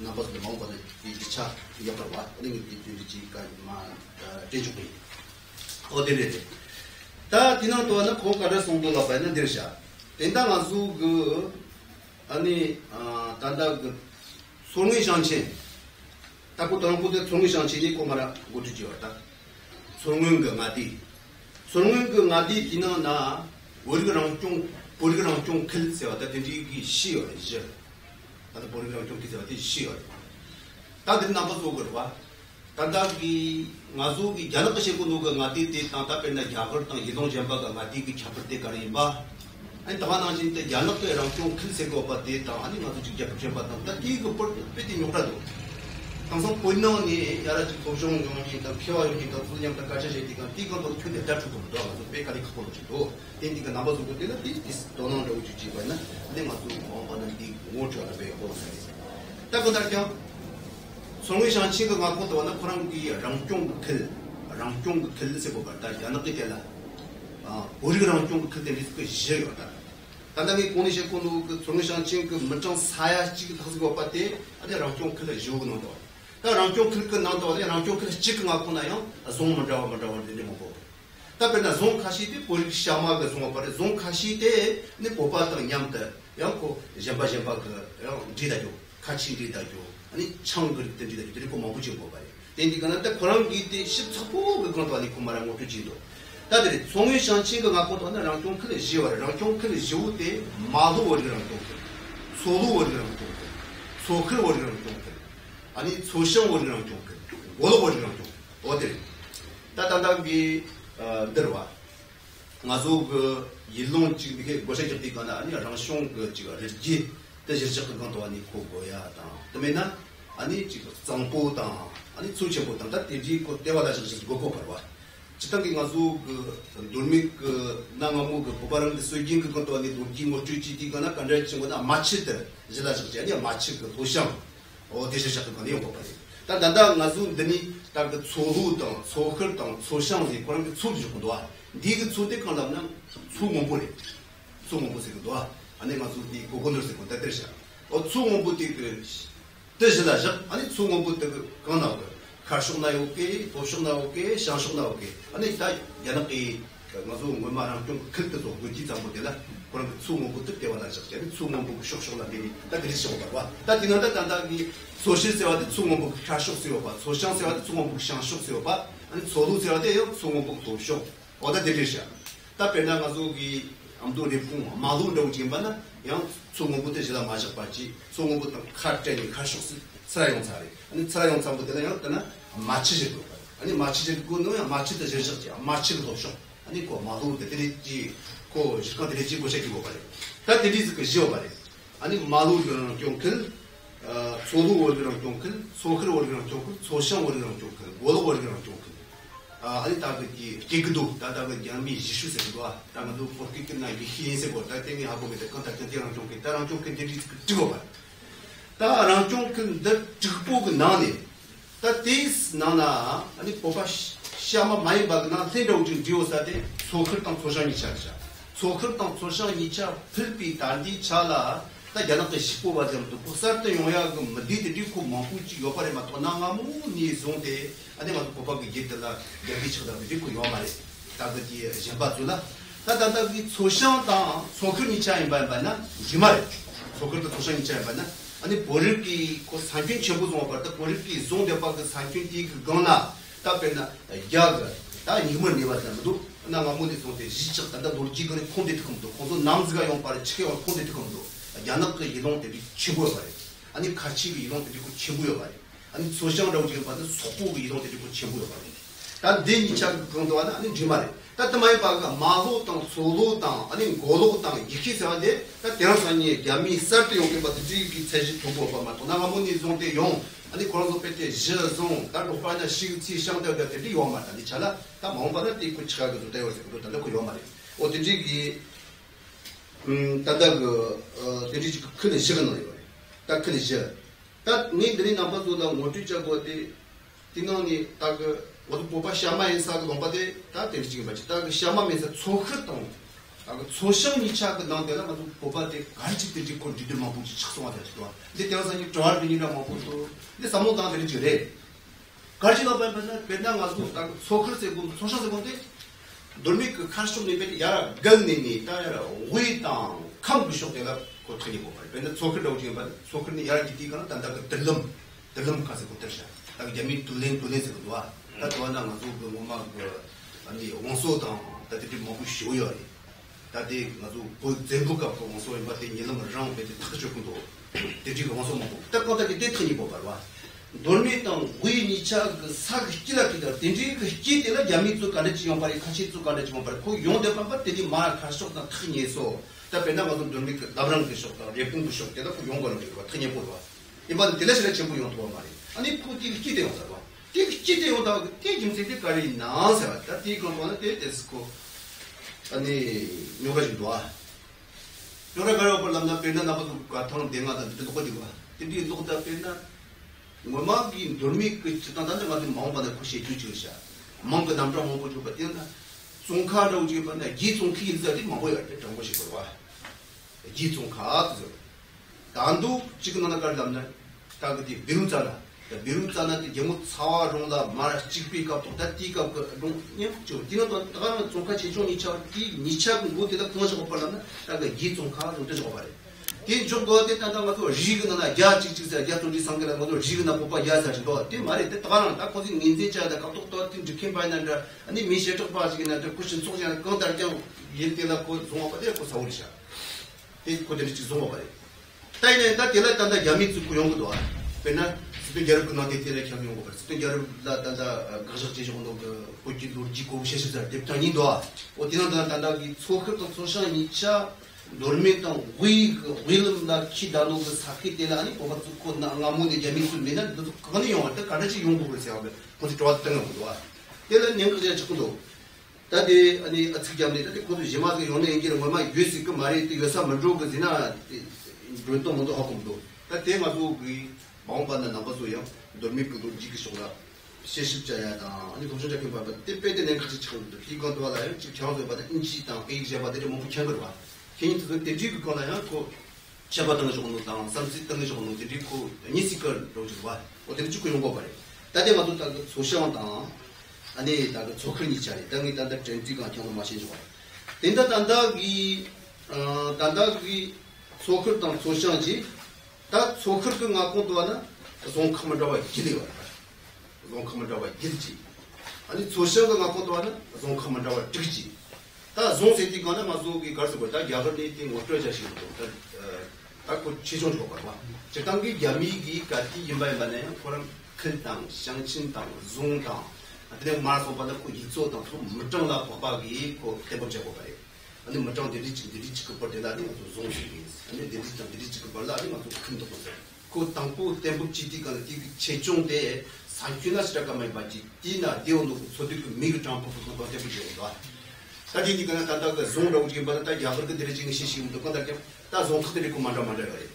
나버도 먹어도 이차 이거로 와. 우리 이지가 마 대주기. 어디래지? 다 디노도는 고가를 송도가 받는 데샤. 된다가수 그 아니 단다 그 손의 장치. 딱고 돈고도 손의 장치지 고마라 고치지 왔다. 손은 그 마디. 손은 그 마디 디노나 우리랑 좀 우리랑 좀 클세 왔다. 된지기 시어 이제. 다들 보리랑 좀 기대가 되지 쉬어요. 다들 나버서 그러와. 단다기 나조기 자나것이고 누가 나티티 땅다 뺀다 야거르탕 이동 젬바가 나티기 챵을때 가리마. 아니 다만 진짜 야나거랑 좀 큰세고 봤대. 아니 나도 진짜 챵바다. 이거 뻘빼티 욕라도. 항상 본능이 야라지 고정 정도니까 피와이니까 분량다 가져지니까 이거도 근데 다 죽고도 가서 백가리 갖고 주고. 인디가 나버서 그때가 비스 돈으로 오지지 봤나. 근데 맞고 딱그다음에 송의산 친구가 갖고 왔는 그런 게 랑종글 쓰고 갔다 야나게 되라 아 우리랑 좀 그때 리스크 지역이다 단단히 고니셰 고노 그 송의산 친구 멀쩡 사야 지금 가지고 왔대 아니 랑종글 지역은 온다 나 랑종글 끝난다 와서 랑종글 지금 갖고 나요 송문자와 되는 거고 답변나 송 가시대 보리 샤마가 송아 버려 송 가시대 내 보바다 냠다 야고 제바제바 그 지다죠 같이 지다죠 아니 청그릇 던지다 그리고 먹으지 뭐 봐요 된디가는 딱 그런 기대 14부 그것도 아니고 말한 것도 지도 다들 송의 선친가 갖고 하나랑 좀 크게 지워랑 좀 크게 지우대 마도 버리랑 또 소도 버리랑 또 소크를 버리랑 또 아니 소시원 버리랑 또 워도 버리랑 또 어디 따단단비 들어와 나도 그 일론 지금 이게 고생적 되거나 아니 랑숑 그 지가 지 대실적 그건도 아니고 고야다. 그러면은 아니 지금 정보다 아니 수치보다 딱 되지 그 대화다시 그거 봐봐. 지탄기 가서 그 돌미 그 나무 그 보바람의 수익인 그것도 아니고 김어 주지디거나 간절 친구나 마치들 지다지 아니 마치 그 도시함 어 대실적 그건이 없고 봐요. 단 단다 나도 드니 딱 소후도 소흘도 소상이 그런 수치도 도와 니가 초대 컬럼은 수공부래. 수공부세도 아니 맞으니 고건들스 건다들샤. 어 수공부티 그 뜻이다죠. 아니 수공부티 그 건나고. 가르쳐 나오게, 보셔 나오게, 샤셔 나오게. 아니 다 야나기 그 말하면 그때도 그 지장보다 그런 그 수문부 뜻대화나 적재 수문부 쇼쇼나들이 다 그리스도가 와. 다 지난다 단단히 소실세와도 수문부 쇼쇼스요바 소시앙세와도 수문부 샹쇼스요바 아니 소루세와도 수문부 도쇼 어다 되리샤. 다 배나가족이 아무도 리풍 마루로 진반나 양 수문부 뜻이다 맞아 봤지. 수문부터 카트니 카쇼스 사용자리 아니 사용자부터 그냥 그러나 마치지고 아니 마치지고는 마치도 제적지 마치도 도쇼 아니 그 마루를 데리지 그 시간 데리지 고시키고 가래. 다 데리지 그 지어 가래. 아니 마루는 경큰 소루 월드랑 경큰 소크로 월드랑 경큰 소시앙 월드랑 경큰 월드 월드랑 경큰 아니 다그기 기그도 다다그 양미 지슈세도와 다마도 포티크나 비히에세고 다땡이 하고 그 컨택트 되는 경큰 다랑 경큰 데리지 찍어 봐. 다랑 경큰 데 찍고 나네. 다 디스 나나 아니 보바시 시아마 많이 받나 세력중 지오사데 소크르당 소장이 차자 소크르당 소장이 차 필비 단디 차라 나 야나께 식고 바점도 복사도 용야 그 머디디 리코 마후지 요파레 마토나가무 니송데 아데마도 고파기 제들라 야비치다 리코 요마레 다그디 제바줄라 다다다기 소샹다 소크르니 차인 바바나 지마레 소크르도 소샹이 차인 바나 아니 보르기 고 산균 전부 좀 받다 보르기 종데 바그 산균디 그 건나 답변나 야가 다 이름을 내봤다도 나가 모두 손에 지적한다 돌지거리 콘데트컴도 고도 남즈가 용파를 치게와 콘데트컴도 야나크 이동들이 치고요 말이야 아니 같이 이동들이 그 치고요 말이야 아니 소시앙라고 지금 봐도 속고 이동들이 그 치고요 말이야 난 내니차 건도하나 아니 지말에 따뜻마이 바가 마호탕 소로탕 아니 고로탕 이키사데 나 대한산이 야미 서트 용게 봐도 지기 체지 도보 봐마 나가 모두 손에 용 아니 그런도 뺏대 저송 따로 빠나 시우치 상대가 되리 요마다 니차라 다 마음바다 띠고 치가도 되어서 그것도 놓고 요마래 어디지 이음 따다 그 데리지 큰 시간을 이거 딱 큰이죠 딱 니들이 나빠도다 모티자고 때 띵원이 딱그 어디 보바 샤마인사가 넘바데 다 데리지 맞지 딱 샤마면서 소크동 아 소시앙 이차가 나온데라 맞고 보바데 간직들이 콘디드만 보지 착성하다 했어. 근데 대화선이 조합이니라 먹고도 근데 사모다들이 그래. 가르치나 봐면은 맨날 가지고 딱 소크르세고 소셔서건데 돌미 그 칼슘님이 야라 건님이 따라 오이당 캄부쇼데가 고트리고 봐. 근데 소크르라고 지금 봐. 소크르는 야라 기티가는 단다 그 들름 가서 고터샤. 딱 재미 둘레서 도와. 다 도와나 가지고 뭐막 아니 원소당 다들이 먹고 쉬어요. 다들 나도 그 전부가 보고 소위 같은 일을 좀 배트 터주고도 되지가 와서 먹고 딱 거기 대통령이 보발와 돌미땅 위니차 사기치라기다 된지 그 기대라 야미츠 가르치 용발이 같이 쭉 가르치 용발 그 용대 방법 되지 말 가속나 튼이에서 다 배나가서 돌미 그 나브랑 그속다 예쁜 그속대다 그 용거는 되고 튼이 보고 이번 딜레스를 전부 용도 말이 아니 푸디 기대가 와 되게 기대오다 되게 임세대 가리 나서 다 되고 뭐는 되스코 아니 요가지 도와 요래 가려 볼람나 벤나 나도 같은 데마다 듣고 거지고 근데 녹다 벤나 뭐막이 돌미 그 지단단에 맞은 마음바다 혹시 주주셔 뭔가 남자 보고 주고 된다 송카라고 지번에 기송키 인자리 뭐야 그런 것이 걸와 기송카 단도 지금 하나 갈람나 다그디 비룬자라 비룬자나게 제목 사와롱다 말 찍비가 보다 띠가 그냥 저 뒤로 따라 좀가 제종이 저기 니차고 못에다 그거서 걸라나 다가 이좀 가서 되서 봐래. 이 정도 됐다가 뭐 지그나 야 찍찍자 야 돈이 상대라 뭐 지그나 뽑아 야자지 너 말에 따라 딱 거기 민제자다 갑독도 팀 지킨 바이나라 아니 미셔적 빠지기나 저 쿠션 속이나 거다 저 일때나 거 종업에 거 사오리샤. 이 코들이 지좀 봐래. 다이네 다 딜라탄다 야미츠고 용도 와. 배나 또 여러분 나한테 이렇게 하는 거 같아. 또 여러분다 단다 가족들 정도 그 고치도 지고 셔셔들 대통령도 어디나 단다기 소크도 소셜 미차 놀메던 위그 윌름나 키다노 그 사키텔라니 오바츠코 나라문에 재밌을 내는 또 그거는 용한테 같이 용고를 해야 돼. 거기 좋았던 거 좋아. 얘는 내가 저도 다들 아니 어떻게 합니다. 그것도 제마도 요네 얘기를 얼마 유스 그 말이 또 요사 먼저 그 지나 그것도 모두 하고도 다 대마도 그 마음받는 남바소요. 돌미프도 지기소라. 세십자야다. 아니 동전작품 봐봐. 때빼때 내 같이 쳐도 이것도 와라. 지금 저도 봐봐. 인치당 페이지에다가 뭐 붙여버려 봐. 괜히 그 대지고 거나요. 그 잡아당을 적어놓은 다음 삼십당을 적어놓은 리코 니시컬 로즈 와. 어떻게 죽고 이런 거 봐요. 다들 맞다 소시앙당 안에 다가 조건 있잖아요. 땅이 단다 전지가 경험 마신 거. 된다 단다기 소크르 땅 소시한지 다 소크르 그 갖고도 하나 송컴을 잡아 기대요. 송컴을 잡아 기지. 아니 소시한 거 갖고도 하나 송컴을 잡아 찍지. 다 송세티 거나 마조기 가서 거다 야거리 띵 어떻게 자시고 딱고 지존 거 봐. 저 땅이 야미기 같이 임바이만에 그런 큰땅 샹친땅 숭땅 아들 말소 받고 이쪽도 무정나 법박이 고 대본제 법박이 아니 무정들이 지들이 지금 벌대다니 무슨이 아니 대들이 지금 벌다니 무슨 큰도 벌다 그 땅포 대북 지디가는 최종대 산균화 시작하면 맞지 디나 대원도 소득 미그 땅포 소득 대비되어다 다디니가 단다가 송라고 지금 받다 야거그 들이 시시도 건다게 다 송크들이 고만다 만다요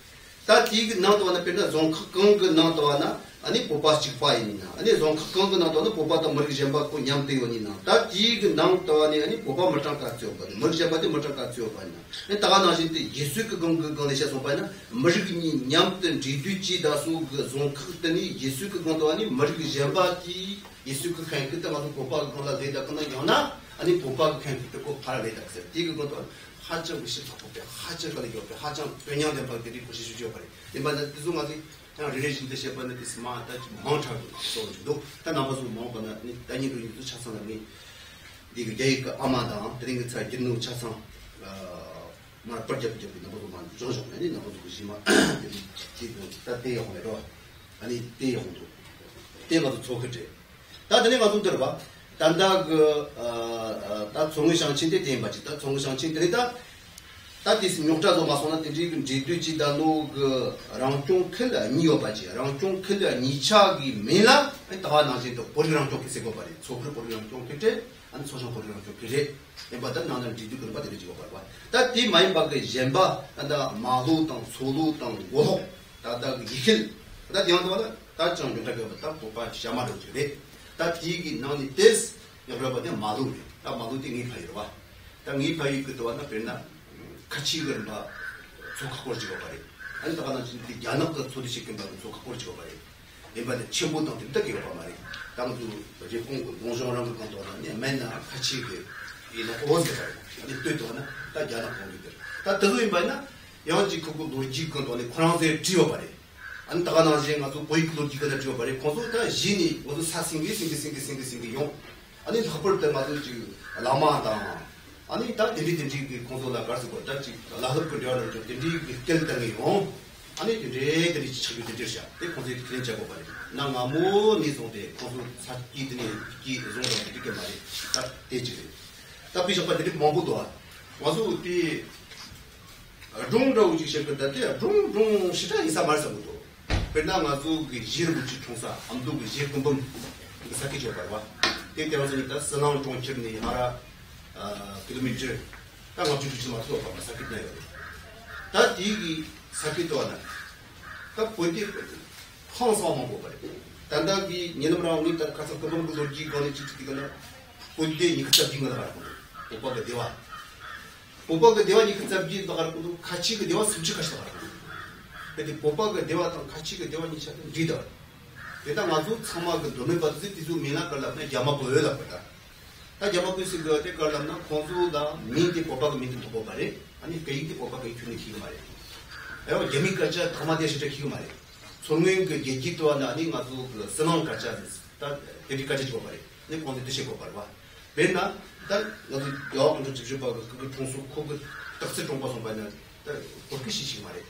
다 디그 나도나 페나 송크 건그 나도나 아니 보바식 파이나 아니 종각건도 나도 보바도 머리 잡고 냠대요니나 다 지금 남도안이 아니 보바 머탕 같죠 머리 잡아도 머탕 같죠 봐나 에 다가나신데 예수 그건거에서 소바나 머리니 냠든 지뒤지 다수 그 종각더니 예수 그건도안이 머리 잡아기 예수 그 칸크다 맞고 보바 그거라 데이터 끝나요나 아니 보바 칸크도 꼭 팔아야 돼 이거도 하점 시 보고 하점 거기 옆에 하점 변형된 것들이 보시죠 저 말이 이만한 비중하지 relation de shepherd de smart that mount out so do then was more than any do you just on me the gate amada during the side no chance my project to the one jojo and no to shima that they on the road and it they on to they was talk to that they was to ba 단다 그다 종의 상친데 대맞다 종의 상친데다 다디스 묘자도 마소나 되지 지뒤지다노 그 랑종 클라 니오바지 랑종 클라 니차기 메라 다 나지도 볼랑 쪽 있어 버리 소크로 볼랑 쪽 그때 안 소소 볼랑 쪽 그래 내가다 나는 지뒤 그런 바들이 지고 봐. 다디 마이 바게 젬바 다다 마루 땅 소루 땅 고호 다다 기힐 다다 연도다 다 정도 되게 봤다 보바 샤마르 그래 다디기 나니 데스 여러분들 마루 다 마루 띵이 파이로 와. 땅이 파이 그도와 나 변나 같이 이걸 다 조각골 찍어봐요. 아니, 다가나 진짜 야납도 소리 시킨다고 조각골 찍어봐요. 이번에 친구도 뜯게 해봐 말이야. 당도 이제 공공정하는 것도 하는데 맨날 같이 그 이런 오세요. 아니, 또 하나 다 야납 공기들. 다 들어인 바나 영지 그거 노지 그거 안에 코랑세 찍어봐요. 안 다가나 진짜 또 보이클로 찍어다 찍어봐요. 고소다 진이 모두 사생기 생기 용. 아니, 덮을 때 맞을 지금 라마다 아니 다 데리든지 공소나 가지고 딱지 라흐르 거려를 좀 데리기 땡땡이요 아니 데리들이 지치게 되죠. 이 공소에 그냥 잡고 가래. 나마모 니소데 공소 사기드니 기 정도 이렇게 말이 딱 되지. 딱 비접한데 먹고도 와서 이 동동 지식 같은데 동동 시다 인사 말서도 베트남 아주 그 지르부지 통사 안도 그 지금은 사기 줘봐 봐. 대대원이다 선원 통치니 하라 그러면서 땅을 주지 마서 봐봐 사기나요. 다 이기 사기도 하나. 다 보디 항상 먹어 버려. 단다기 니놈랑이 딱 가서 그런 거 돌지 거는 지치기거나 보디 이것도 빙거나 하고. 오빠가 대화. 오빠가 대화 이것도 빙거나 하고 같이 그 대화 솔직하시다 하고. 근데 오빠가 대화랑 같이 그 대화 있잖아. 리더. 내가 맞고 참아 그 돈을 받듯이 뒤로 미나 걸라네 야마 보여라 보다. 다 잡아보시 그때 걸람나 공수다 민디 법박 민디 법박이 아니 개인기 법박이 주는 기가 말이야. 요 재미까지 담아대시다 기가 말이야. 손님 그 얘기도 하나 아니 아주 그 선언까지 다 여기까지 줘 말이야. 내 본대 뜻이 거 봐. 맨날 단 너도 여왕도 직접 봐. 그 통수 코그 딱세 정보선 봐는 다 어떻게 시식 말이야.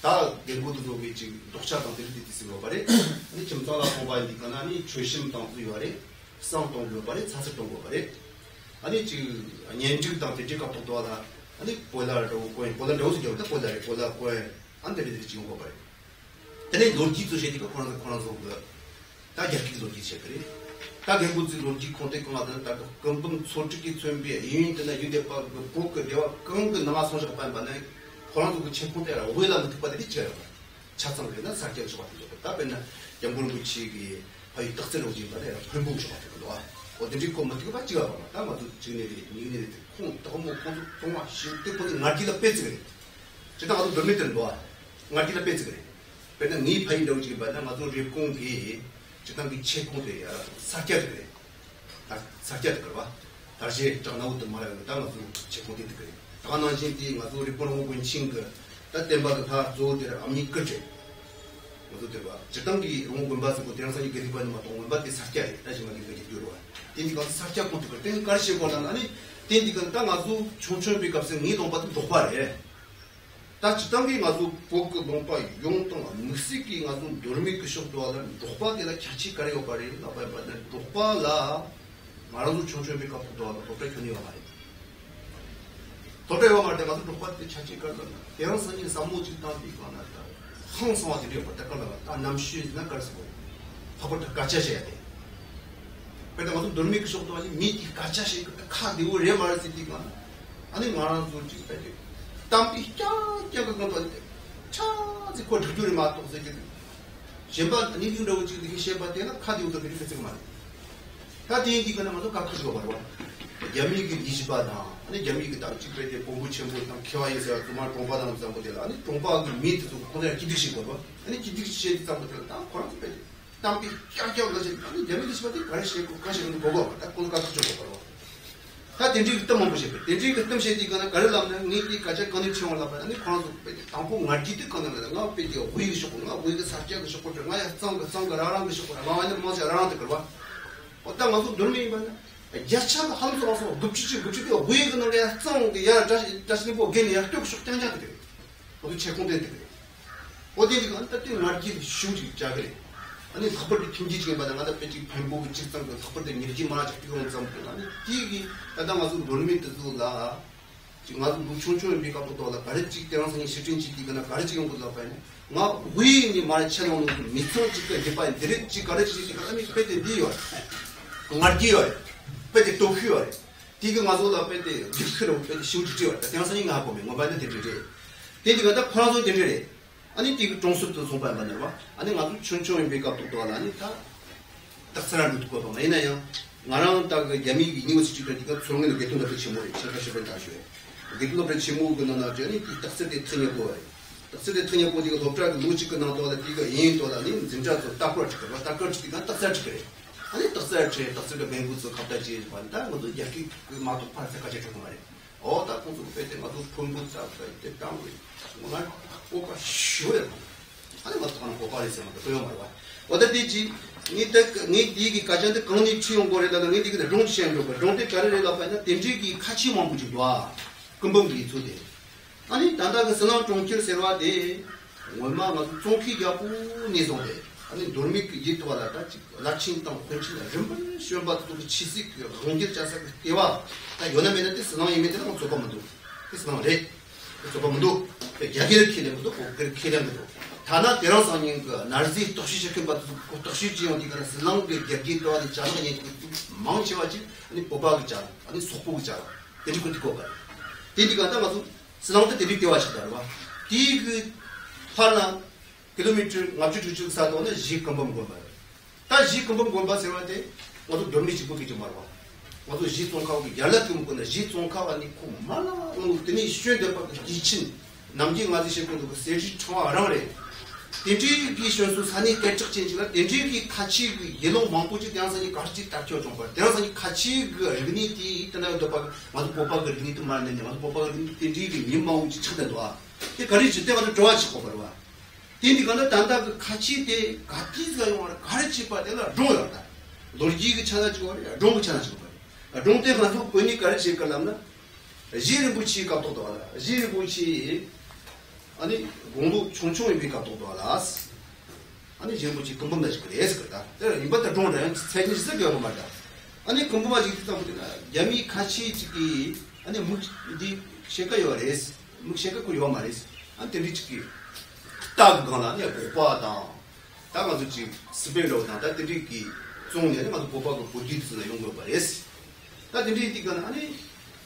다 내고도 여기 지금 독자도 들을 때 뜻이 거 말이야. 아니 좀 전화 공부하니까 아니 조심도 요아래 상동도 발이 사슬동도 발이 아니 지금 연주 당대 제가 보도하다 아니 보다로 보다 로스 저도 보다 거에 안 되는데 지금 거 발이 근데 논지도 제대로 코로나 소가 다 약기도 지체 그래 다 개고지 논지 컨택 맞는 다 금방 솔직히 준비에 이인들의 유대파 그 복그 대화 그 남아 소식 반반에 코로나도 그 체포대라 오해라도 그 받을 있죠 차상에는 사격 좀 같다 맨날 연구를 붙이기 아이 닥터로 지발해요. 한국 좀 같은 거야. 어디지 고모티가 빠지가 봐. 다마도 지네들이 니네들 콩 너무 고도 동아 쉽게 보니 나기다 빼지 그래. 진짜 아주 돌미들 거야. 나기다 빼지 그래. 근데 니 파인다고 지발다 맞고 립 공기 진짜 미체 공대야. 사케 그래. 사키야 그러봐. 다시 장나우도 말하는 땅은 제공이 되게. 당한 신이 와서 리포는 군 친구. 때때마다 다 조들 암이 그렇지. 모두들 봐. 제당기 용군 바스 고대랑산이 그리고는 막 동물밭에 사키야 다시 막 이렇게 들어와. 이니까 사키야 못 그럴 땐 가르치고 보다는 아니 땡디건 땅 아주 촌촌비 값은 이 동밭도 독발해. 다치당기 아주 복고 농파 용돈 무식이 아주 돌미 그쇼도 하는 독발이나 같이 가려고 가리는 나빠야 받는 독발라 말아도 촌촌비 값도 하고 독발 근이가 말이. 독발과 말때 아주 독발이 같이 가는 이런 선이 사무직 땅이 가나다. 항상한테 받다 걸어갔다. 남시나 가서 하고 같이 해야 돼. 그래도 아주 돌미 그쇼도 아니 미티 같이 해. 카디오 레마르 시티가 아니 말아도 솔직히 되게 담비 쫙쫙 건반 차지 거 두줄 맞고 저기 제발 아니 유로지 이게 셰바데나 카디오도 그렇게 쓰고 말이야. 다디 이거는 맞아 갖고 가봐. 야미기 이시바나 아니 야미기 담지 그래 공부 전부 당 키와에서 그말 공부하는 사람들 아니 공부하고 미트도 그냥 기득식 거 봐. 아니 기득식 사람들 다 그런 거 봐. 담비 쫙쫙 가지고 야미기 시바데 가르치고 가시는 거 보고 딱 그거 갖고 줘 다 댄지 뜸 먹고 싶어. 댄지 뜸 셰디거나 가려라면 니기 가자 커넥션을 하면 아니 코로도 당포 마티드 거는가 페이지 오이 쇼고나 오이가 사케고 쇼고를 나야 상가라랑 쇼고라 마와는 모자라한테 걸봐. 어떤 것도 돌미이 봤나? 야차가 하면서 와서 급치게 오이 그는데 상게 야 다시 뭐 괜히 뚝 쑥땡자 그래. 어디 체크된 데 그래. 어디니 간다티 마티드 슈지 자그래. 아니 덕벌이 김지지게 받아가다 빼지 발목이 직선 그 덕벌들 밀지 마라 잡히고는 사람들 아니 이기 나당아서 놀미트도 나 지금 아주 무충충을 비가보다 가르치기 때문에 실증지기거나 가르치는 것도 나빠요. 나 우인이 말처럼 미소지게 대파 드립지 가르치기가 아니 빼지 니요. 공아기요. 빼지 도쿄요. 지금 아주 나 빼지 그렇게 빼지 실증지요. 대상인가 보면 뭐 받는 되지. 되지가 다 팔아서 되지. 아니 이거 종수도 손발 만나봐. 아니 아주 천천히 백업도 하나니까 딱사람 듣고 봐. 나이나요. 나랑 딱 야미 이니고스 찍으니까 소문을 개통도 같이 모여. 제가 시험 다시 해. 개통도 같이 모으고 나나더니 딱세대 트냐고. 딱세대 트냐고 이거 독자도 무지 끝나도 이거 인도 하다니 진짜 딱 걸치고 딱 걸치니까 딱살치 그래. 아니 딱살치 딱세대 뱅구스 갑자기 왔다. 모두 약이 그 마도 팔색까지 했고 말이야. 어다 공부 배때 마도 공부 잡다 이때 땅 오늘 오빠 쉬어야 아니 맞다는 거 빨리 쓰면 또 영어로 와. 어디지? 니 이기 가전데 건이 치용 거래다가 니 이기들 롱치한거 롱데 가래가 빠나 댐지기 같이 먹고지 와. 금방들이 좋대. 아니 나다가 선어 종킬 세와데 얼마나 좋게 잡고 니송데. 아니 돌미 이집도 왔다 찍고 라친 땅 펼치다 좀 쉬어봐도 치식 롱길 자사 대와. 나 요나면한테 선어 이메들은 조금도. 그래서 나래 조금도 야기를 키는 것도 그렇게 키는 것도 다나 대로서는 그 날지 도시적인 것도 도시지에 어디가 슬렁게 야기도 하는 자랑이 망치와지 아니 뽑아가자 아니 속보자 그리고 그거 되니까 다 맞고 슬렁도 되게 되와시더라 디그 파나 킬로미터 맞추 주축 사도는 지 금방 건 봐요 다지 금방 건 봐서 때 모두 돌미 지고 기지 말아 모두 지 통카고 연락 좀 끊어 지 통카와니 고마나 오늘 되니 쉬어야 지친 남진 아저씨 분도 세지 통화 알아래. 대지 비션수 산이 개척 진지가 대지기 같이 그 예로 망고지 대한산이 같이 딱쳐 좀 봐. 대한산이 같이 그 얼그니티 있다는 것도 맞아 뽑아 그니도 말는데 맞아 뽑아 그니 대지기 님마우지 찾아도 와. 이 거리지 때가 좋아지고 버와. 대니가는 단다 그 같이 대 같이 가용을 가르치 봐 내가 좋아다. 놀지기 찾아지고 좋은 찾아지고 봐. 좋은 때 가서 보니까 가르칠 걸람나. 지르부치 갑도도 와. 지르부치 아니 공부 총총이 비가도도 알았어. 아니 지금부터 금방나지 그래서 그다. 내가 이번에 동네 세진 쓰려고 말이야. 아니 금방하지 있다 보니까 야미 같이 지기 아니 무디 셰카요레스 무셰카고요 말이스. 안테 리치기 딱 가나 야 보바다. 다가 주지 스벨로 나다 되기 종년에 맞고 보바고 보디스나 이런 거 말이스. 다들이 이거는 아니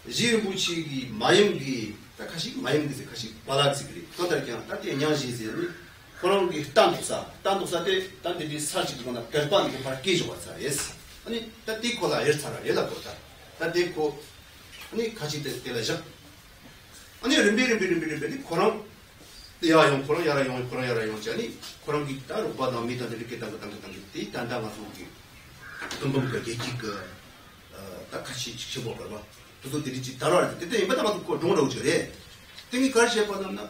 지르부치기 마임기 다시 마임기세 다시 바닥지 그리 또다르게 딱히 냐지지니 그런 게 단독사 때 단대비 사지구나 결반이 바뀌지 왔어 예스 아니 딱히콜라 예스라 예다고다 딱히코 아니 같이 될때라죠 아니 림비림비림비림비 그런 야용 그런 야라용 그런 야라용 자니 그런 게 따로 바다 미다들 이렇게 단단단단이 단단한 소기 금방 그게 지금 같이 직접 먹어봐. 도둑들이 지 다뤄야 돼. 근데 이마다 맞고 동으로 저래. 등이 가시에 받았나?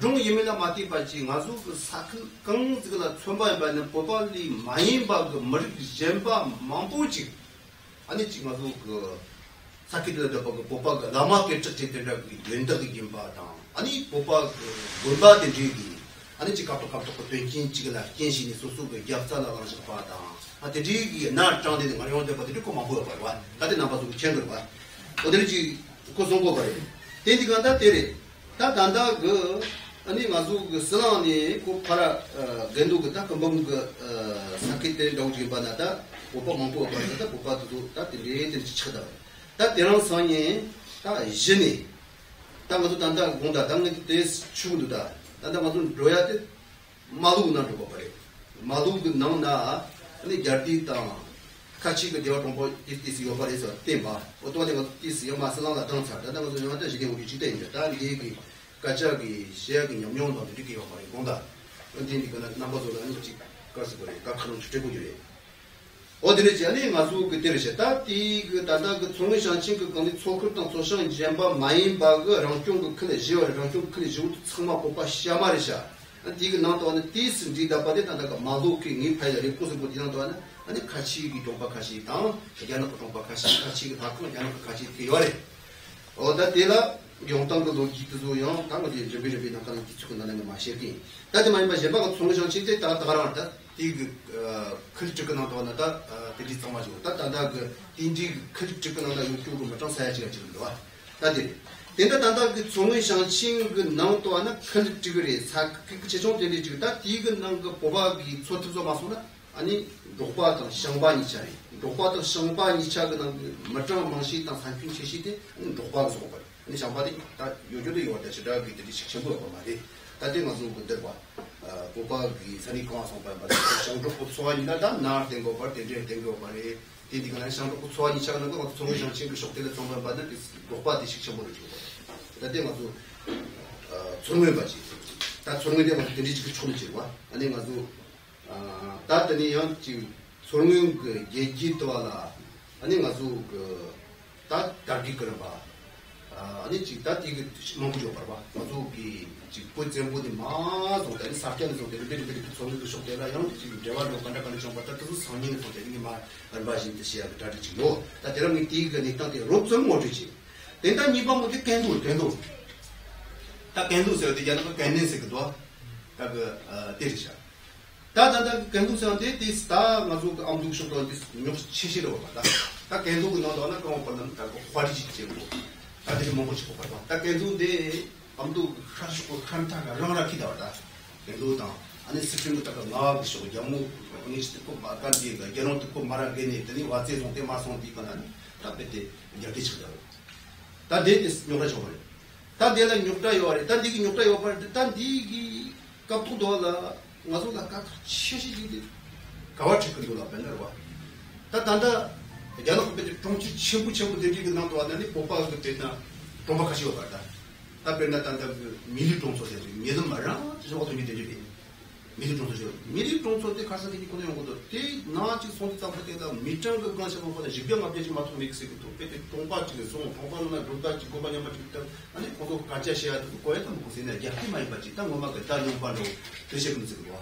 동 예민나 마티 받지. 나주 사크 강즈가 촌바에 받는 보발이 많이 받고 머리 잼바 망보지. 아니 지금 아주 그 사키들도 보고 보바가 남아께 쳤대더라고. 연덕이 김바다. 아니 보바 골바데 지기. 아니 지갑도 갑도 땡긴 지가 땡신이 소소가 약사라고 하는 거다. 아데 지기 나 짱데 말이야. 근데 그만 보여 봐. 다들 나빠서 챙겨 봐. 어들지 고성고 가래. 데디간다 데레. 다 단다 그 아니 마주 그 스나니 고 파라 겐두가 다 금방 그 사키들 나오지 바나다. 오빠 먹고 왔다. 오빠도 다 데레 지쳐다. 다 데랑 선에 다 이제니. 당도 단다 공다 당는 데스 추구다. 단다 마주 로야 데 마루나 놓고 가래. 마루가 나온다. 아니 자티다 같이 그 대화 통보 있으시고 그래서 대마 어떤 데가 있으요 마슬랑다 당사 나도 좀 한테 지금 우리 집에 있는 다 얘기 가자기 시야기 영영도 되게 와요 뭔가 근데 이거는 남보도는 집 가서 그래 각하는 주제고 그래 어디든지 아니 마수 그때를 했다 그 다다 그 총의 상식 그 건이 초급당 소상 잼바 마인 바그 랑중 그 클레 지월 랑중 클레 지울 참마 뽑아 시아마리샤 이거 나도 안에 디스 디다 바데다가 마도키 니 파이를 고스 보디나도 안에 아니 같이 동박하시 다음 얘기하는 거 동박하시 같이 다 그런 얘기하는 거 같이 대화해 어다 대라 용당도 노기도요 당고지 저비저비 나가는 기축은 나는 마셔기 다들 많이 마셔봐 송전 진짜 다 가라한다 이그 클릭 끊어도 나다 되게 정말이고 다다 그 인지 클릭 끊어다 유튜브 맞춰 사야지가 지금 와 다들 된다 단다 그 종의 상신 그 나오도 하나 클릭 찍으리 사그 제종들이 지금 다 이근 난그 보박이 소트소 마소나 아니 녹바도 상반이 차이 녹바도 상반이 차거든 맞짱 방식당 산품 체시대 녹바도 소거 근데 상반이 다 요조도 요한테 제가 그들이 식심으로 말이 다들 무슨 분들 봐 보박이 산이과 상반바 상도 고소한 날다 나한테 거 버티게 되고 말이 디디가는 상도 고소한 차는 거 어떤 정신 그 속대로 정말 받는 녹바도 식심으로 주고 다들 무슨 정말 바지 다 정말 되면 되게 촌지고 아니 무슨 다더니 연지 소름 그 예지도 하나 아니 가지고 그다 다기 걸어 봐 아니 진짜 이거 먹고 봐 봐. 가지고 이 직분 전부들 마도 된 사견 좀 되게 되게 소리도 속에라 형 지금 대화로 간다간다 좀 왔다 또 상인이 또 되는 게막 얼마씩 뜻이야. 다들지 뭐 다들은 이 뒤가 니한테 롭좀 못이지. 된다 니방 못이 깬도. 다 깬도서 어디 가는 거 깬는스 그도. 다그 때리자. 다다다 견동사한테 디스타 맞고 암독쇼도 디스 뇽스 치시로 왔다. 다 견동은 너는 그런 거는 다 과리지 지고. 다들 먹고 싶고 봐. 다 견동데 암독 샤시고 칸타가 러라키다 왔다. 견동다. 아니 스프링부터 나와 비쇼 야무 오니스티코 바간디가 게론토코 마라게니 되니 와체 동테 마송디 거나. 다 베테 야티 쳐다. 다 데스 뇽라 줘버. 다 데라 뇽다 요아레. 다 디기 뇽다 요버. 다 디기 갑투도라 맞아, 각 치시지. 가와치 그리고 나 맨날 와. 다 단다. 야노 그때 동치 첨부 되기가 나도 왔는데 보파 그때나 도박하시고 갔다. 다 맨날 단다 미리 동서에 미는 말아. 저것도 믿으지. 미리 동서에. 미리 동서에 가서 되기 거는 것도 대 나치 손다 그때다 미터 그 관심 보다 집경 앞에지 맞고 믹스고 또 그때 동바치는 좀 동반나 동바치 고반에 맞다. 아니 그거 같이 해야 되고 거에도 무슨이나 약이 많이 받지. 딱 엄마 그다 용반로 되시는 줄 알아.